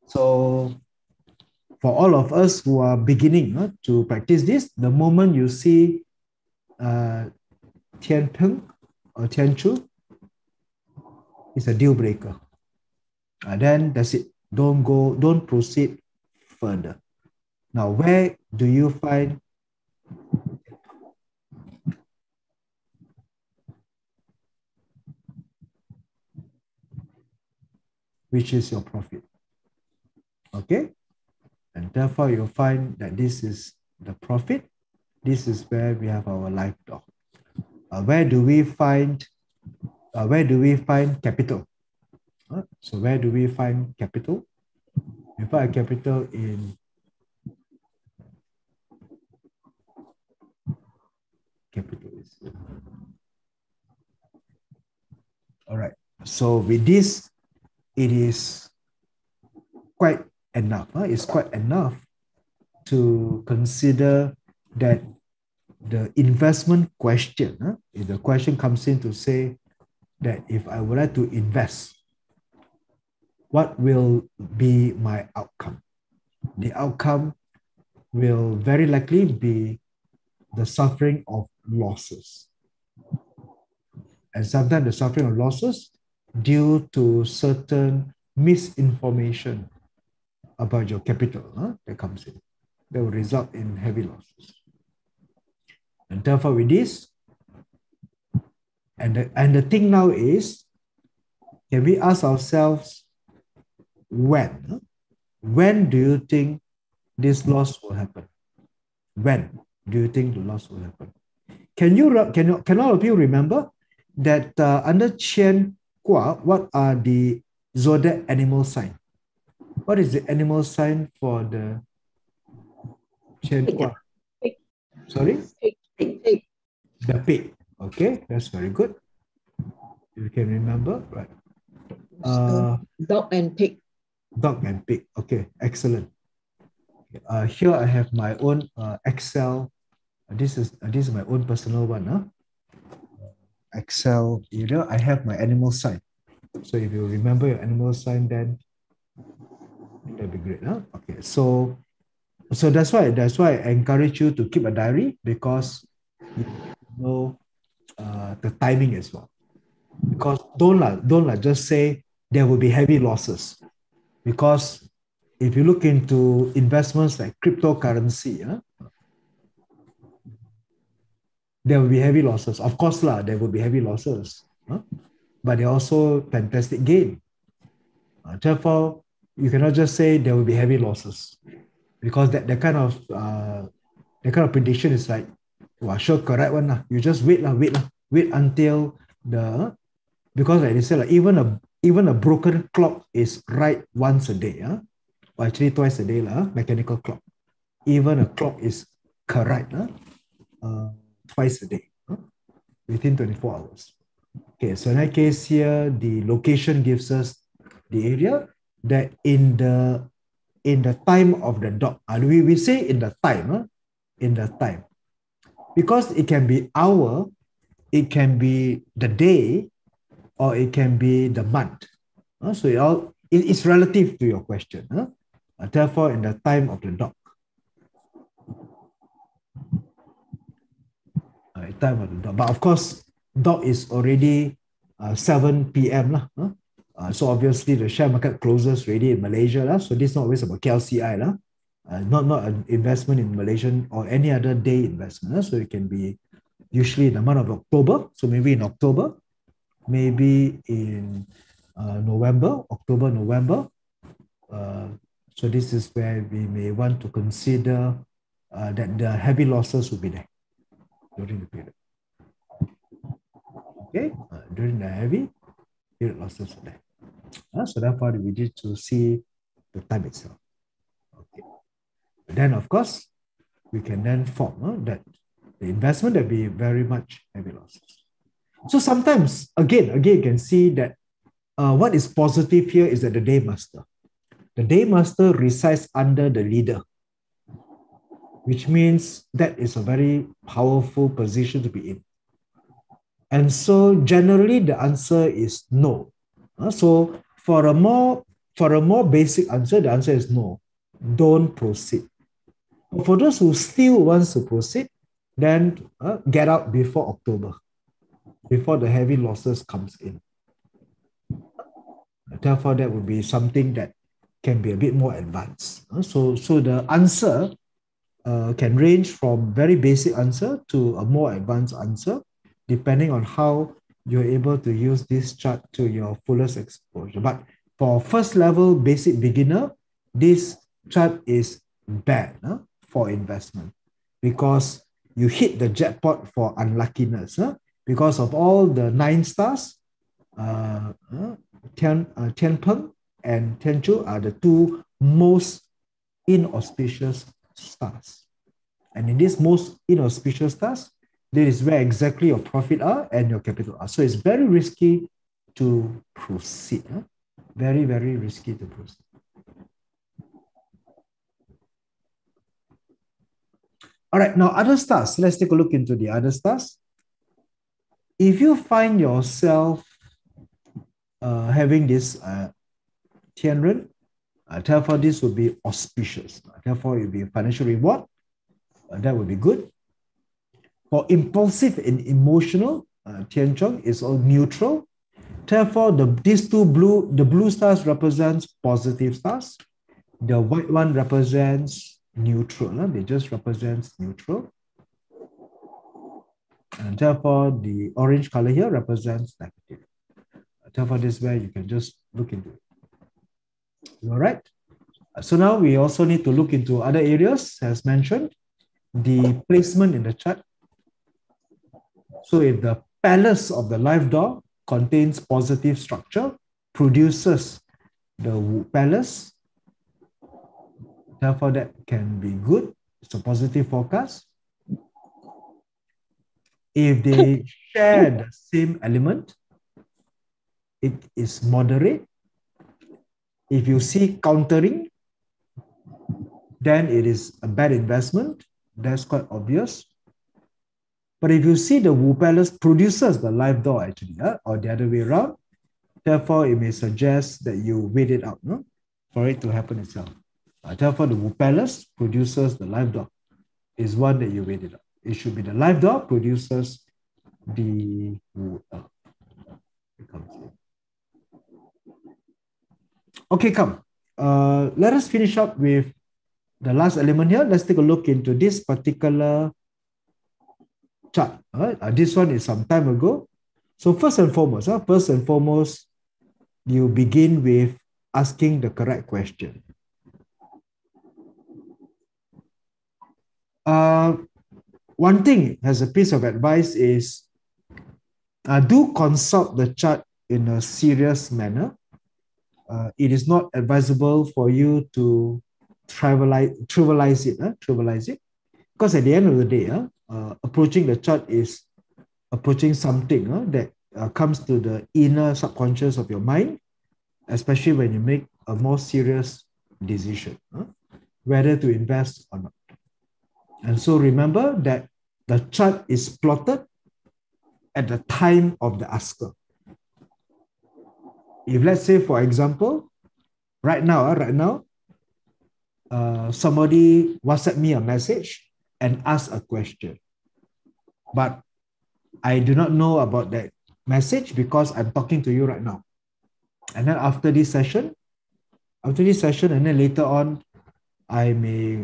So for all of us who are beginning to practice this, the moment you see Tian Peng or Tian Chu, it's a deal breaker. And then that's it. Don't go, don't proceed further. Now, where do you find? Which is your profit, okay? And therefore you'll find that this is the profit. This is where we have our lifelog. Where do we find capital? So where do we find capital? We find capital in capitalism. All right. So with this, it is quite enough. It's quite enough to consider that the investment question. If the question comes in to say that if I would like to invest, what will be my outcome? The outcome will very likely be the suffering of losses. And sometimes the suffering of losses due to certain misinformation about your capital that comes in, that will result in heavy losses. And therefore with this, and the thing now is, can we ask ourselves, when do you think this loss will happen? When do you think the loss will happen? Can all of you remember that under Qian Gua, what are the zodiac animal sign? What is the animal sign for the Qian Gua? Pig. Sorry? Pig. The pig. Okay, that's very good. You can remember, right? Dog and pig. Dog and pig. Okay, excellent. Here I have my own Excel. This is my own personal one. Excel, you know, I have my animal sign. So if you remember your animal sign, then that'd be great. Okay, so that's why I encourage you to keep a diary, because you know the timing as well. Because don't just say there will be heavy losses. Because if you look into investments like cryptocurrency, there will be heavy losses. Of course, there will be heavy losses. But they're also fantastic gain. Therefore, you cannot just say there will be heavy losses. Because that kind of prediction is like, well, sure, correct one. You just wait until the, because like they say, like even a broken clock is right once a day, or actually twice a day, mechanical clock. Even a clock is correct twice a day, within 24 hours. Okay, so in that case here, the location gives us the area that in the time of the dot. We say in the time, in the time. Because it can be hour, it can be the day, or it can be the month. So it's relative to your question. Therefore, in the time of the dog. Time of the dog. But of course, dog is already 7 p.m. So obviously, the share market closes already in Malaysia. So this is not always about KLCI. Not an investment in Malaysian or any other day investment. So it can be usually in the month of October. So maybe in October, maybe in November, October, November. So this is where we may want to consider that the heavy losses will be there during the period. Okay, during the heavy period losses are there. So therefore, we need to see the time itself. Then, of course, we can then form that the investment that be very much heavy losses. So sometimes, again, you can see that what is positive here is that the day master. The day master resides under the leader, which means that is a very powerful position to be in. And so generally, the answer is no. So for a more basic answer, the answer is no. Don't proceed. For those who still wants to proceed, then get out before October, before the heavy losses comes in. Therefore, that would be something that can be a bit more advanced. So the answer can range from very basic answer to a more advanced answer, depending on how you're able to use this chart to your fullest exposure. But for first level basic beginner, this chart is bad for investment, because you hit the jackpot for unluckiness because of all the 9 stars. Tian Peng and Tian Chu are the 2 most inauspicious stars. And in these most inauspicious stars, this is where exactly your profit are and your capital are. So it's very risky to proceed. Very, very risky to proceed. All right, now other stars. Let's take a look into the other stars. If you find yourself having this Tianren, therefore this would be auspicious. Therefore, it would be a financial reward. That would be good. For impulsive and emotional, Tian Chong is all neutral. Therefore, the blue stars represents positive stars. The white one represents neutral, they just represent neutral, and therefore the orange color here represents negative. Therefore, this is where you can just look into it. All right, so now we also need to look into other areas, as mentioned, the placement in the chart. So, if the palace of the life door contains positive structure, produces the Wu palace. Therefore, that can be good. It's a positive forecast. If they share the same element, it is moderate. If you see countering, then it is a bad investment. That's quite obvious. But if you see the Wu Palace produces the life door, actually, or the other way around, therefore, it may suggest that you wait it out for it to happen itself. Therefore, the Wu Palace produces the live dog is one that you waited up. It should be the live dog produces the Wu. Okay, come. Let us finish up with the last element here. Let's take a look into this particular chart. This one is some time ago. So first and foremost, you begin with asking the correct question. One thing as a piece of advice is do consult the chart in a serious manner. It is not advisable for you to trivialize it, because at the end of the day, approaching the chart is approaching something that comes to the inner subconscious of your mind, especially when you make a more serious decision, whether to invest or not. And so remember that the chart is plotted at the time of the asker. If let's say, for example, right now, somebody WhatsApp me a message and ask a question, but I do not know about that message because I'm talking to you right now. And then after this session, and then later on, I may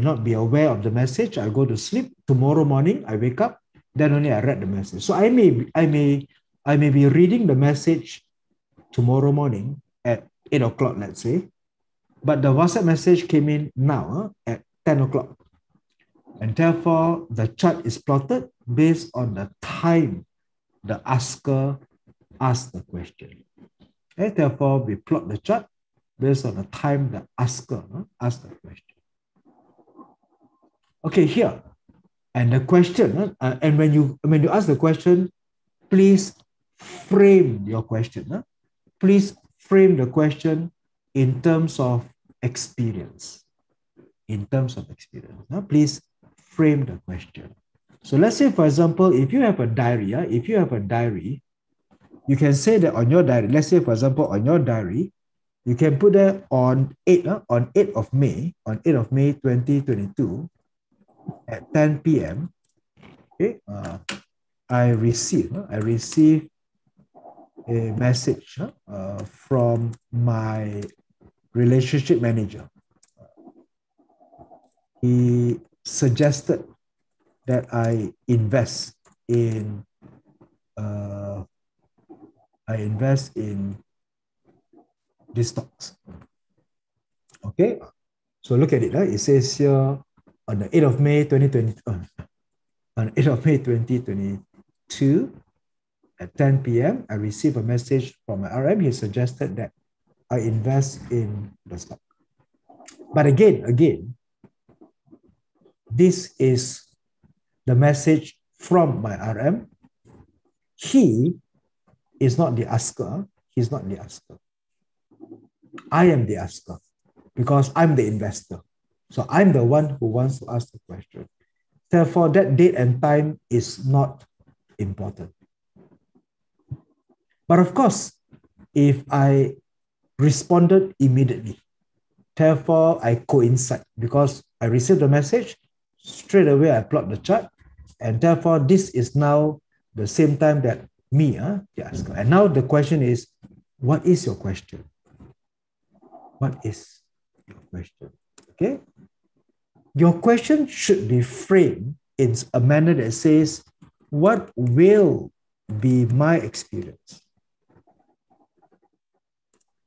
not be aware of the message. I go to sleep. Tomorrow morning, I wake up. Then only I read the message. So I may be reading the message tomorrow morning at 8 o'clock, let's say, but the WhatsApp message came in now at 10 o'clock, and therefore the chart is plotted based on the time the asker asked the question. And therefore, we plot the chart based on the time the asker asked the question. Okay, here. And the question, and when you ask the question, please frame your question. Please frame the question in terms of experience. Please frame the question. So let's say, for example, if you have a diary, you can say that on your diary, let's say, for example, on your diary, you can put that on 8th of May 2022, at 10 p.m., okay, I received a message from my relationship manager. He suggested that I invest in these stocks. Okay, so look at it. It says here, on the 8th of May 2022, at 10 p.m., I received a message from my RM. He suggested that I invest in the stock. But again, this is the message from my RM. He is not the asker. I am the asker because I'm the investor. So I'm the one who wants to ask the question. Therefore, that date and time is not important. But of course, if I responded immediately, therefore I coincide because I received the message, straight away I plot the chart, and therefore this is now the same time that me, the asker. And now the question is, what is your question? Okay, your question should be framed in a manner that says, what will be my experience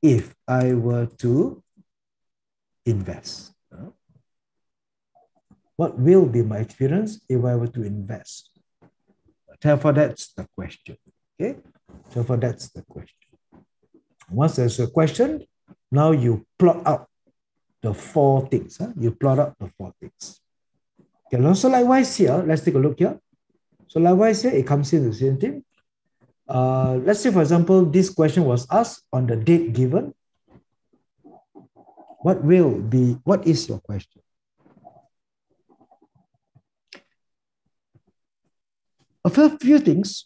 if I were to invest? Therefore, that's the question. Okay, therefore, that's the question. Once there's a question, now you plot out the four things. Okay, so likewise here, let's take a look here. So likewise here, it comes in the same thing. Let's say, for example, this question was asked on the date given. What is your question? A few things.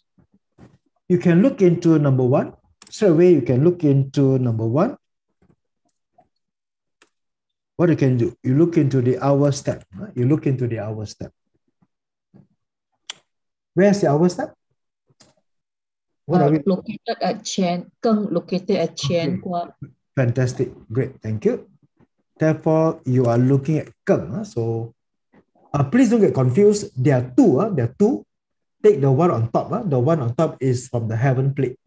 You can look into number one. Straight away, you can look into number one. What you can do, you look into the hour step. Where's the hour step? Located at Qian Gua. Fantastic, great, thank you. Therefore, you are looking at Keng. So please don't get confused. There are two. Take the one on top. The one on top is from the heaven plate.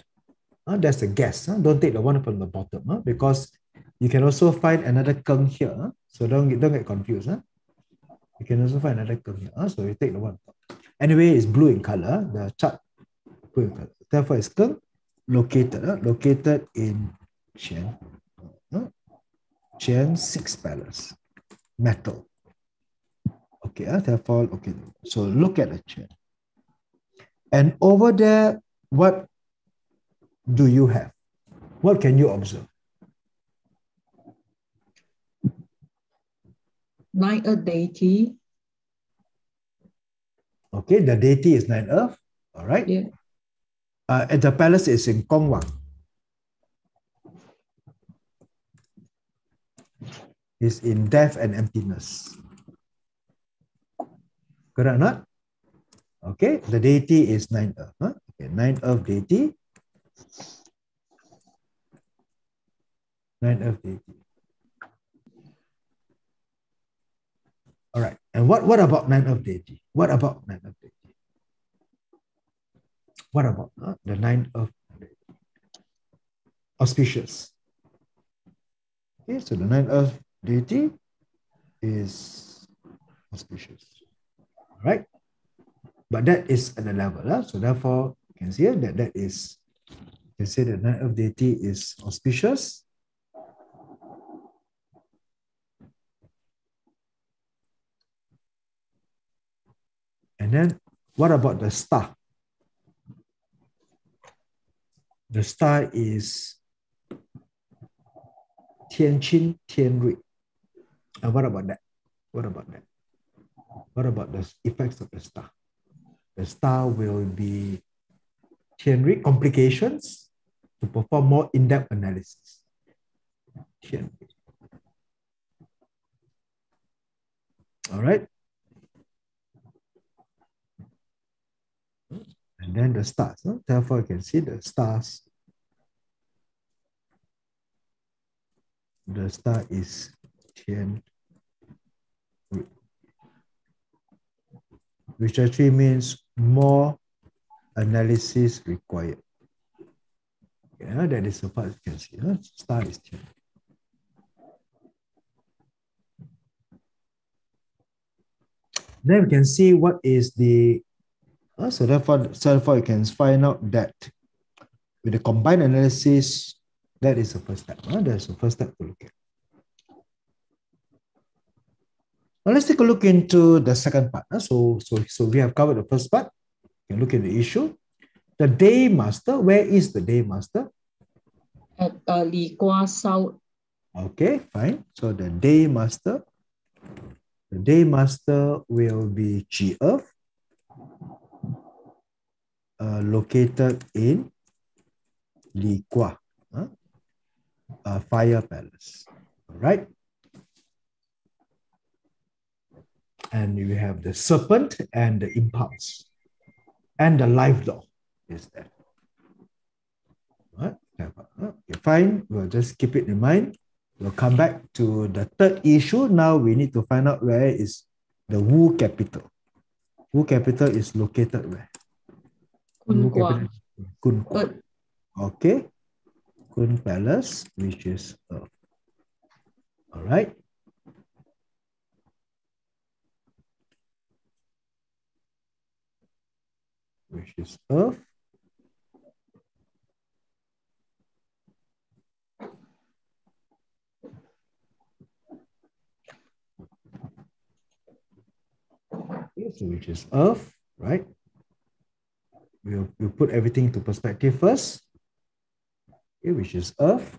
That's a guess. Don't take the one from the bottom, because you can also find another Keng here. So don't get confused. You can also find another Keng here. So you take the one on top. Anyway, it's blue in color. The chart blue in color. Therefore, it's Keng located. Located in Qian. Qian 6 palace. Metal. Okay, therefore, okay. So look at the Qian. And over there, what do you have? What can you observe? Nine Earth deity. Okay, the deity is Nine Earth. All right. Yeah. At the palace is in Kong Wang. It's in death and emptiness. Correct or not? Okay, the deity is Nine Earth. Okay, Nine Earth deity. Nine Earth deity. All right. And what about Nine Earth deity? What about Nine Earth deity? What about the Nine Earth deity? Auspicious. Okay, so the Nine Earth deity is auspicious. All right. But that is at the level. So therefore, you can see that that is, you can say the Nine Earth deity is auspicious. And then what about the star? The star is Tianqin Tianrui. And what about that? What about that? What about the effects of the star? The star will be Tianri complications to perform more in-depth analysis. Tianri. All right. And then the stars. Therefore, you can see the stars. The star is Tianri, which actually means more analysis required. Yeah, that is the part you can see. Star is Tian. Then we can see what is the. So therefore, you can find out that with the combined analysis, that is the first step. That's the first step to look at. Now let's take a look into the second part. So we have covered the first part. You can look at the issue. The day master, where is the day master? At Li Gua South. Okay, fine. So the day master will be Qi Earth, located in Li Gua, Fire Palace. All right. And you have the serpent and the impulse, and the life law is there. All right. Okay, fine. We'll just keep it in mind. We'll come back to the third issue. Now we need to find out where is the Wu capital. Wu capital is located where? Kun Gua. Kun Gua. Okay. Kun Palace, which is Earth. All right. Which is Earth. Okay, so which is Earth, right? We'll put everything into perspective first. Okay, which is Earth.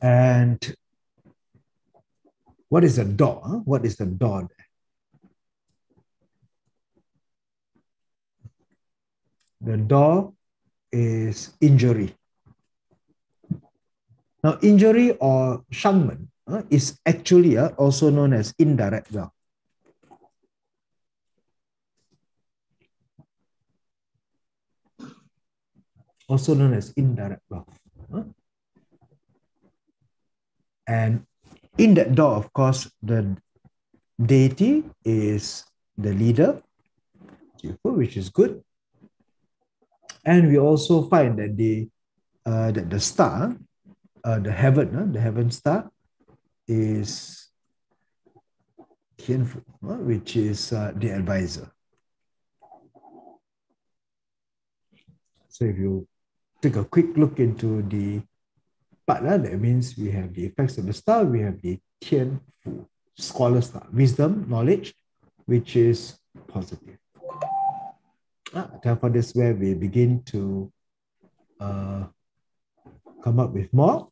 And what is the door? What is the door there? The door is injury. Now, injury or Sheng Men is actually also known as indirect wealth. also known as indirect wealth. And in that Dao, of course, the deity is the leader, which is good. And we also find that the star, the heaven star, is Tian Fu, which is the advisor. So if you take a quick look into the part, that means we have the effects of the star, we have the Tian Fu, scholar star, wisdom, knowledge, which is positive. Therefore, this is where we begin to come up with more.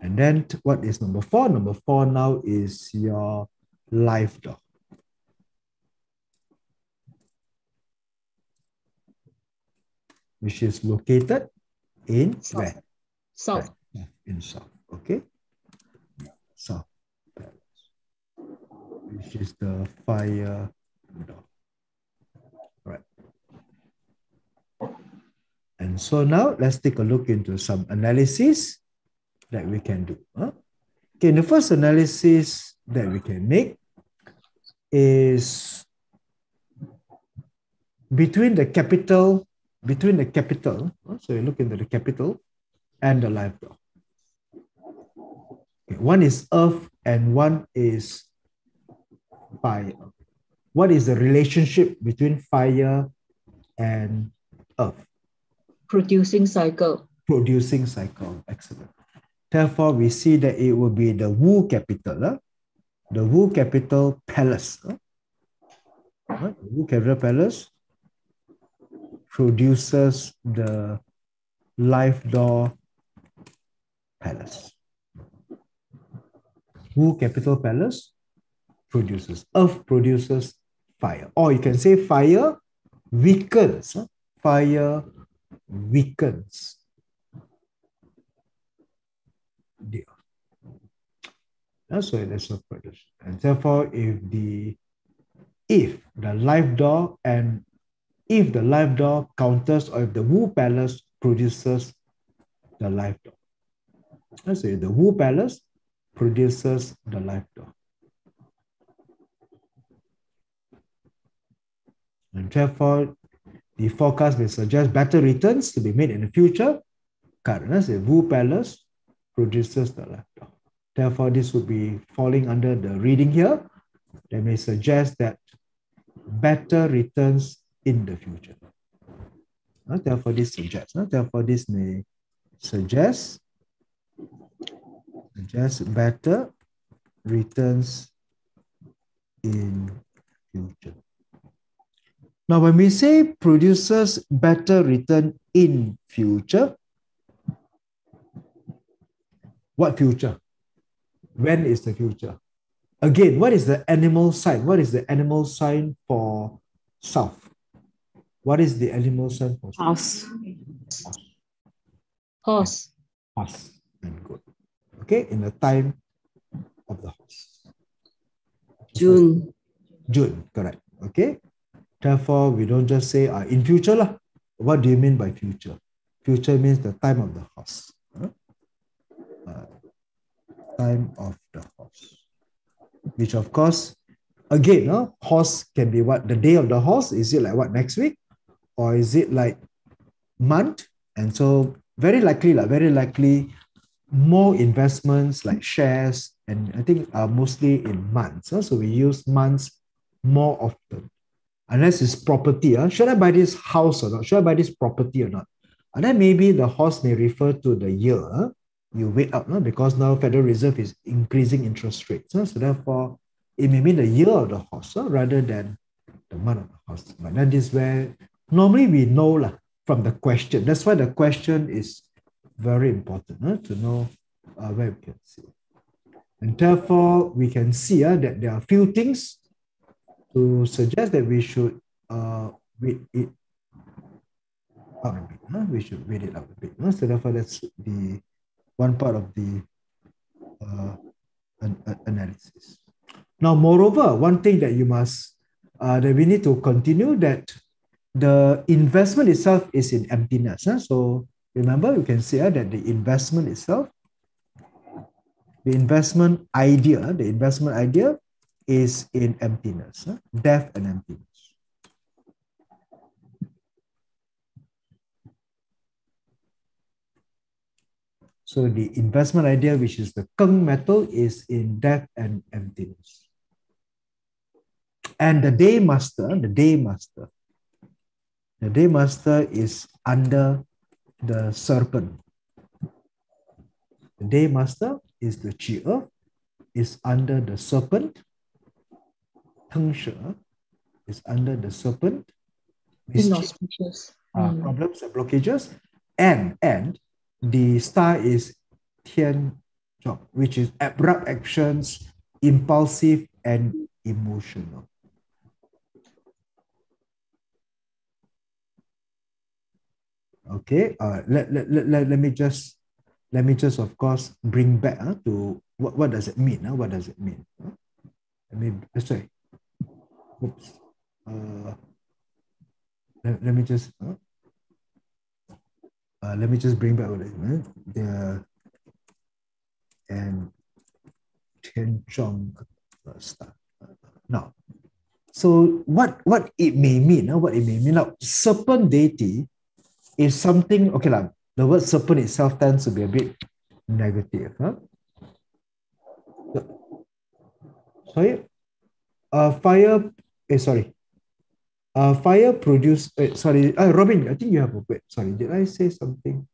And then what is number four? Number four now is your life dog. Which is located in south. Where? South. Right. In south, okay? South. Which is the fire dog. And so now let's take a look into some analysis that we can do. Okay, the first analysis that we can make is between the capital, so you look into the capital and the life dog. Okay, one is earth and one is fire. What is the relationship between fire and earth? Producing cycle, excellent. Therefore, we see that it will be the Wu capital, the Wu capital palace. The Wu capital palace produces the life door palace. Wu capital palace produces, earth produces fire. Or you can say fire weakens, Deal. That's why there's no production. And therefore, if the life door counters, or if the Wu palace produces the life door. Let's say the Wu palace produces the life door. And therefore, the forecast may suggest better returns to be made in the future. Currently, the Wu palace produces the laptop. Therefore, this would be falling under the reading here. They may suggest that better returns in the future. Therefore, this suggests. Therefore, this may suggest better returns in future. Now, when we say produces better return in future, what future? When is the future? Again, what is the animal sign? What is the animal sign for south? What is the animal sign for south? Horse. Horse and goat. Okay, in the time of the horse. June. June, correct. Okay. Therefore, we don't just say in future. What do you mean by future? Future means the time of the horse. Time of the horse. Which, of course, again, horse can be what? The day of the horse? Is it like what? Next week? Or is it like month? And so, very likely, more investments like shares, and I think are mostly in months. So, we use months more often. Unless it's property, should I buy this house or not? Should I buy this property or not? And then maybe the horse may refer to the year. You wait up, because now Federal Reserve is increasing interest rates. So therefore, it may mean the year of the horse rather than the month of the horse. But that is where normally we know from the question. That's why the question is very important, to know where we can see. And therefore, we can see that there are few things to suggest that we should wait it out a bit. We should wait it out a bit. So therefore, that's the one part of the analysis. Now, moreover, one thing that we need to continue, that the investment itself is in emptiness. So remember, you can see that the investment itself, the investment idea is in emptiness, death and emptiness. So the investment idea, which is the Keng metal, is in death and emptiness. And the day master is under the serpent. The day master is the Qi Earth, is under the serpent. Teng She is under the serpent. Inauspicious. Problems and blockages. And the star is Tian Chong, which is abrupt actions, impulsive and emotional. Okay, let me just of course bring back to what does it mean? What does it mean? Let me just bring back the and Tian Chong star. Now, so what it may mean? What it may mean? Now, serpent deity is something. Okay, like the word serpent itself tends to be a bit negative. Sorry, fire. Sorry. Fire produce. Sorry, Robin. I think you have a bit. Sorry, did I say something?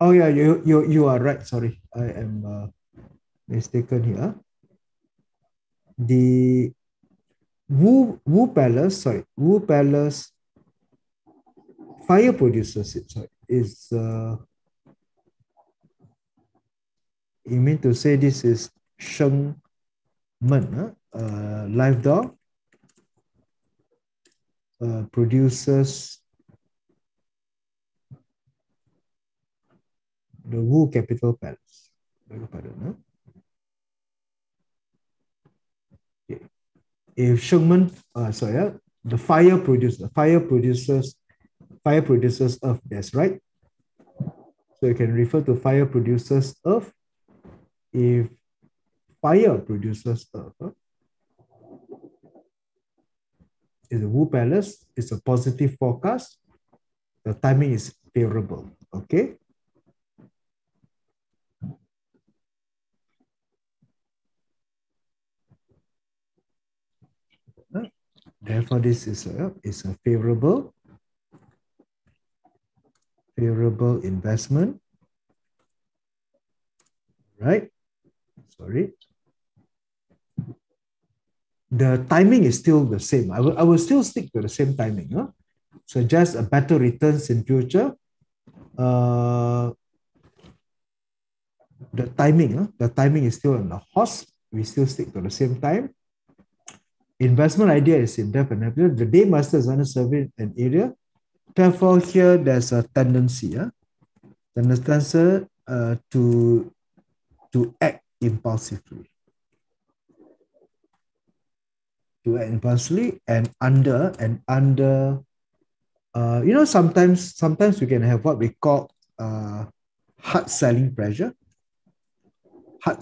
Oh yeah, you are right. Sorry, I am mistaken here. The Wu Palace. Sorry, Wu Palace. Fire produces it. Sorry, is you mean to say this is Sheng Men, live dog. Produces the Wu Capital Palace. Pardon, okay. If Shengmen, the fire produces earth. That's right. So you can refer to fire produces earth. If fire produces earth. Is a Wu Palace, it's a positive forecast. The timing is favorable. Okay. Therefore, this is a favorable investment. Right? Sorry. The timing is still the same. I will still stick to the same timing. So just a better returns in future. The timing is still on the horse. We still stick to the same time. Investment idea is in depth and emptiness. The day master is under serving an area. Therefore, here there's a tendency, to act impulsively. And under sometimes you can have what we call hard selling pressure. Okay.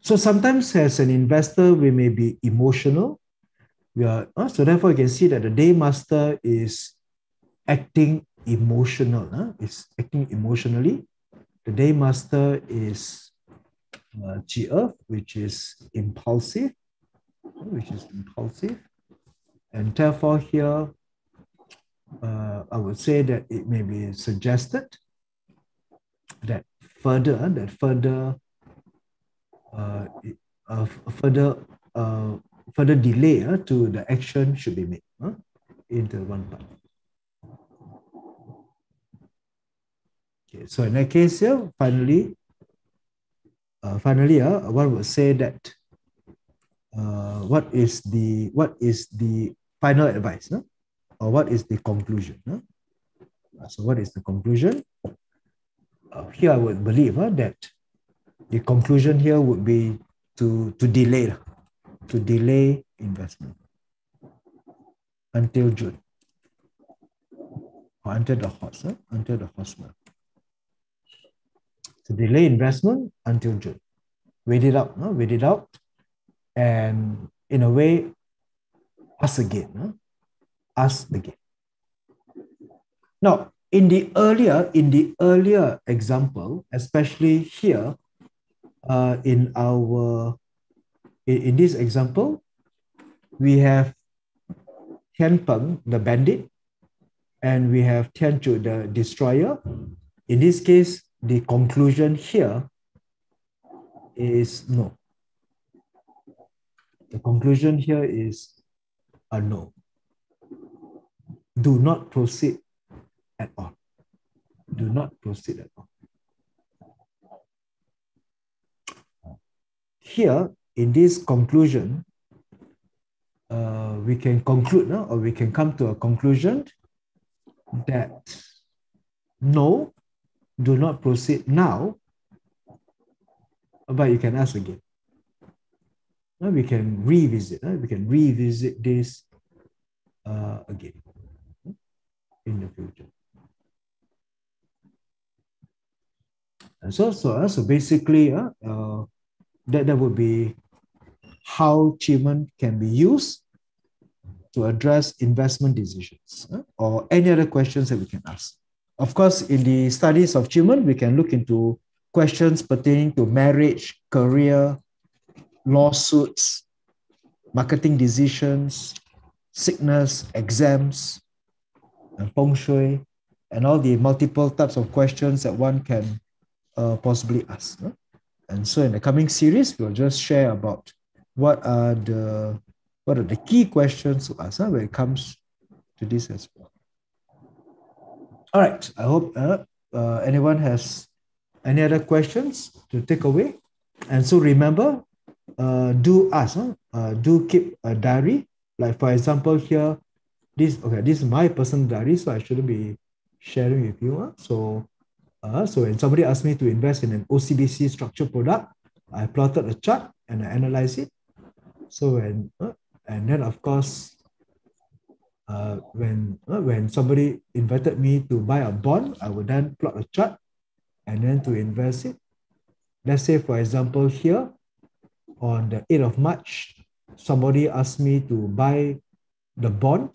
So sometimes as an investor we may be emotional. So therefore you can see that the day master is acting emotional. It's acting emotionally. The day master is Qi Earth, which is impulsive, and therefore here I would say that it may be suggested that further delay to the action should be made into one part. Okay, so in that case here, finally, one would say that what is the final advice, or what is the conclusion? So what is the conclusion? Here I would believe that the conclusion here would be to delay investment until June or until the horseman. To delay investment until June. Wait it out, no? Wait it out, and in a way, ask again, no? Ask again. Now, in the earlier example, especially here, in this example, we have Tian Peng, the bandit, and we have Tian Chu, the destroyer. In this case, the conclusion here is no. The conclusion here is a no. Do not proceed at all. Do not proceed at all. Here, in this conclusion, we can conclude, no? Or we can come to a conclusion that no, do not proceed now, but you can ask again. Now we can revisit, this again in the future. And so basically, that would be how Qimen can be used to address investment decisions or any other questions that we can ask. Of course, in the studies of Qimen, we can look into questions pertaining to marriage, career, lawsuits, marketing decisions, sickness, exams, and feng shui, and all the multiple types of questions that one can possibly ask. No? And so in the coming series, we'll just share about what are the key questions to ask when it comes to this as well. All right, I hope anyone has any other questions to take away. And so remember, do ask, do keep a diary. Like for example here, this is my personal diary, so I shouldn't be sharing with you. So when somebody asked me to invest in an OCBC structured product, I plotted a chart and I analyzed it. So and then of course, when somebody invited me to buy a bond, I would then plot a chart and then to invest it. Let's say, for example, here on the 8th of March, somebody asked me to buy the bond,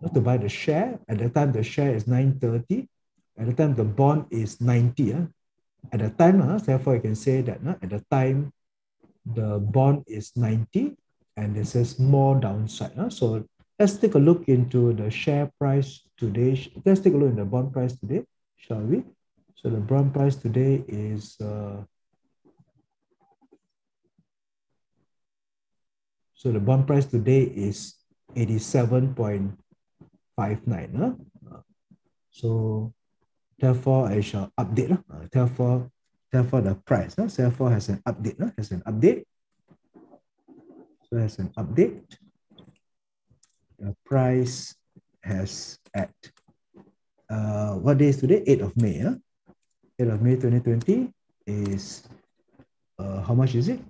not to buy the share. At the time, the share is 930. At the time, the bond is 90. At the time, therefore, I can say that at the time, the bond is 90 and this is more downside. So let's take a look into the share price today. Let's take a look at the bond price today, shall we? So the bond price today is, so the bond price today is 87.59. So therefore, I shall update. Therefore, the price has an update. So has an update. The price has at what day is today? 8th of May. 8th of May 2020 is how much is it?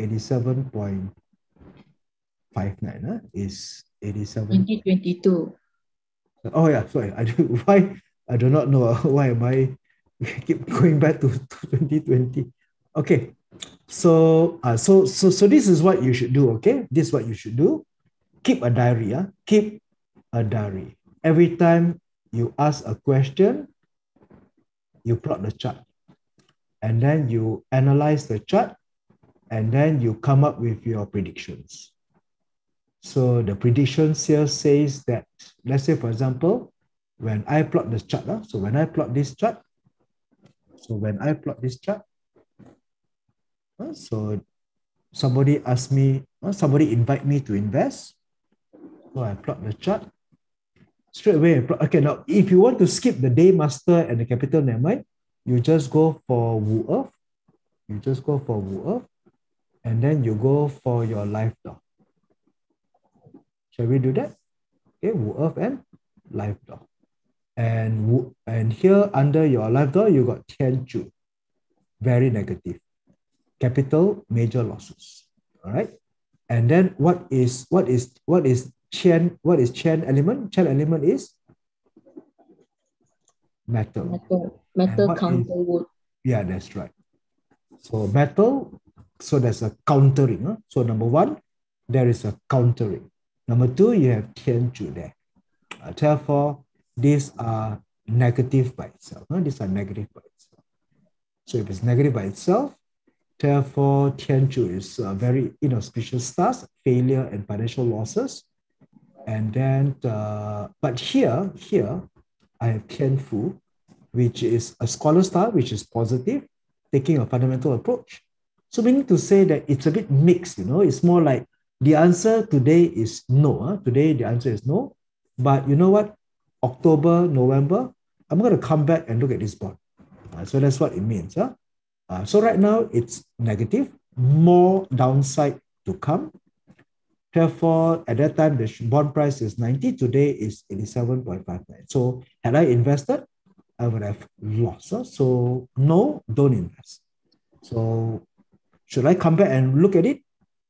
87.59 is 87. 2022. Oh yeah, sorry. I do not know why am I keep going back to 2020. Okay, so this is what you should do. Okay, this is what you should do. Keep a diary, keep a diary. Every time you ask a question, you plot the chart, and then you analyze the chart, and then you come up with your predictions. So the predictions here says that, let's say for example, when I plot this chart, so somebody asked me, somebody invite me to invest. So I plot the chart straight away. Okay, now if you want to skip the day master and the capital, never mind. You just go for Wu Earth. And then you go for your life dog. Shall we do that? Okay, Wu Earth and life dog. And here under your life dog, you got Tian Chu. Very negative. capital, major losses. All right. And then what is Qian element? Qian element is metal. Metal counter wood. Yeah, that's right. So metal, so there's a countering. Huh? So number one, there is a countering. Number two, you have Tian Chu there. Therefore, these are negative by itself. Huh? These are negative by itself. So if it's negative by itself, therefore Tian Chu is a very inauspicious stars, failure and financial losses. And then, but here I have Tian Fu, which is a scholar star, which is positive, taking a fundamental approach. So we need to say that it's a bit mixed, you know, it's more like the answer today is no. Huh? Today, the answer is no. But you know what? October, November, I'm going to come back and look at this board. So that's what it means. Huh? So right now, it's negative, more downside to come. Therefore, at that time, the bond price is 90. Today is 87.59. So had I invested, I would have lost. Huh? So no, don't invest. So should I come back and look at it?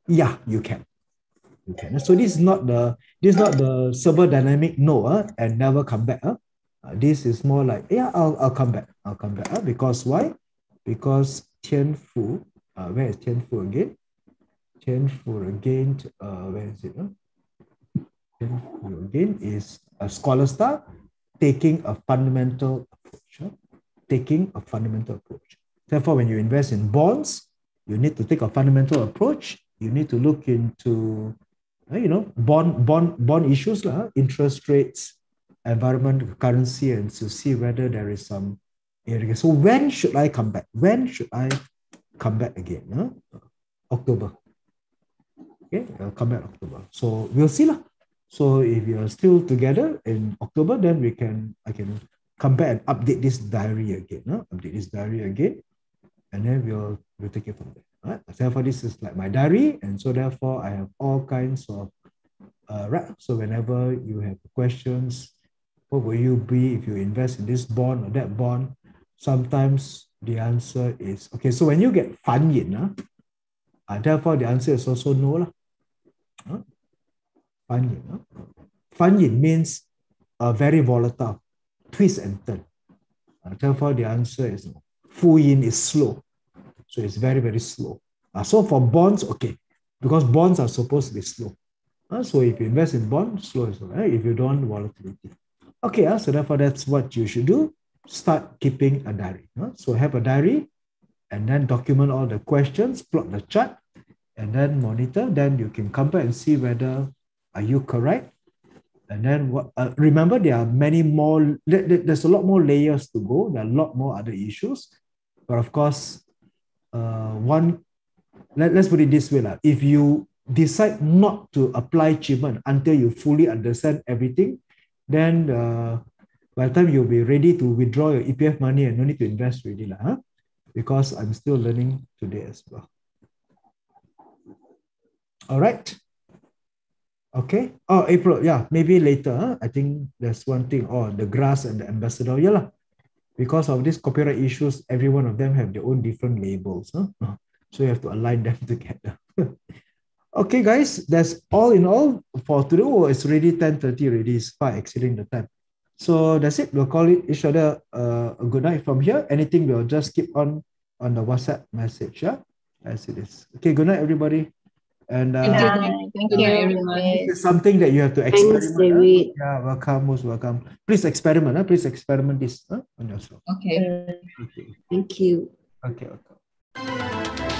Yeah, you can. You can. So this is not the server dynamic no and never come back. This is more like, yeah, I'll come back. I'll come back. Because why? Because Tian Fu, where is Tian Fu again? Tian Fu again, where is it? Tian Fu again is a scholar star taking a fundamental approach. Taking a fundamental approach. Therefore, when you invest in bonds, you need to take a fundamental approach. You need to look into, you know, bond issues, interest rates, environment, currency, and to see whether there is some area. So when should I come back? When should I come back again? October. Okay, I'll come back October. So we'll see. So if you're still together in October, then I can come back and update this diary again. Update this diary again. And then we'll take it from there. Right. Therefore, this is like my diary, and so therefore I have all kinds of wrap. So whenever you have questions, what will you be if you invest in this bond or that bond? Sometimes the answer is okay. So when you get fan yin, therefore the answer is also no lah. Fan yin, fan yin means very volatile, twist and turn. Therefore the answer is no. Fu yin is slow. So it's very, very slow. So for bonds, okay, because bonds are supposed to be slow. So if you invest in bonds, slow is all right. If you don't, volatility. Okay, so therefore that's what you should do. Start keeping a diary. So have a diary and then document all the questions, plot the chart, and then monitor. Then you can come back and see whether are you correct. And then what? Remember, there are many more, there's a lot more layers to go. There are a lot more other issues. But of course, let's put it this way. If you decide not to apply Qi Men until you fully understand everything, then by the time you'll be ready to withdraw your EPF money and no need to invest really, because I'm still learning today as well. All right. Okay. Oh, April. Yeah, maybe later. I think there's one thing. Oh, the grass and the ambassador. Yeah. Because of these copyright issues, every one of them have their own different labels. So you have to align them together. Okay, guys, that's all in all for today. Oh, it's already 10:30 already. It's far exceeding the time. So that's it. We'll call it each other a good night from here. Anything, we'll just keep on the WhatsApp message, as it is. Okay, good night, everybody. And thank you, everyone. This is something that you have to experiment. Thanks, David. Yeah, welcome, most welcome. Please experiment. Please experiment this on yourself. Okay. Thank you. Okay.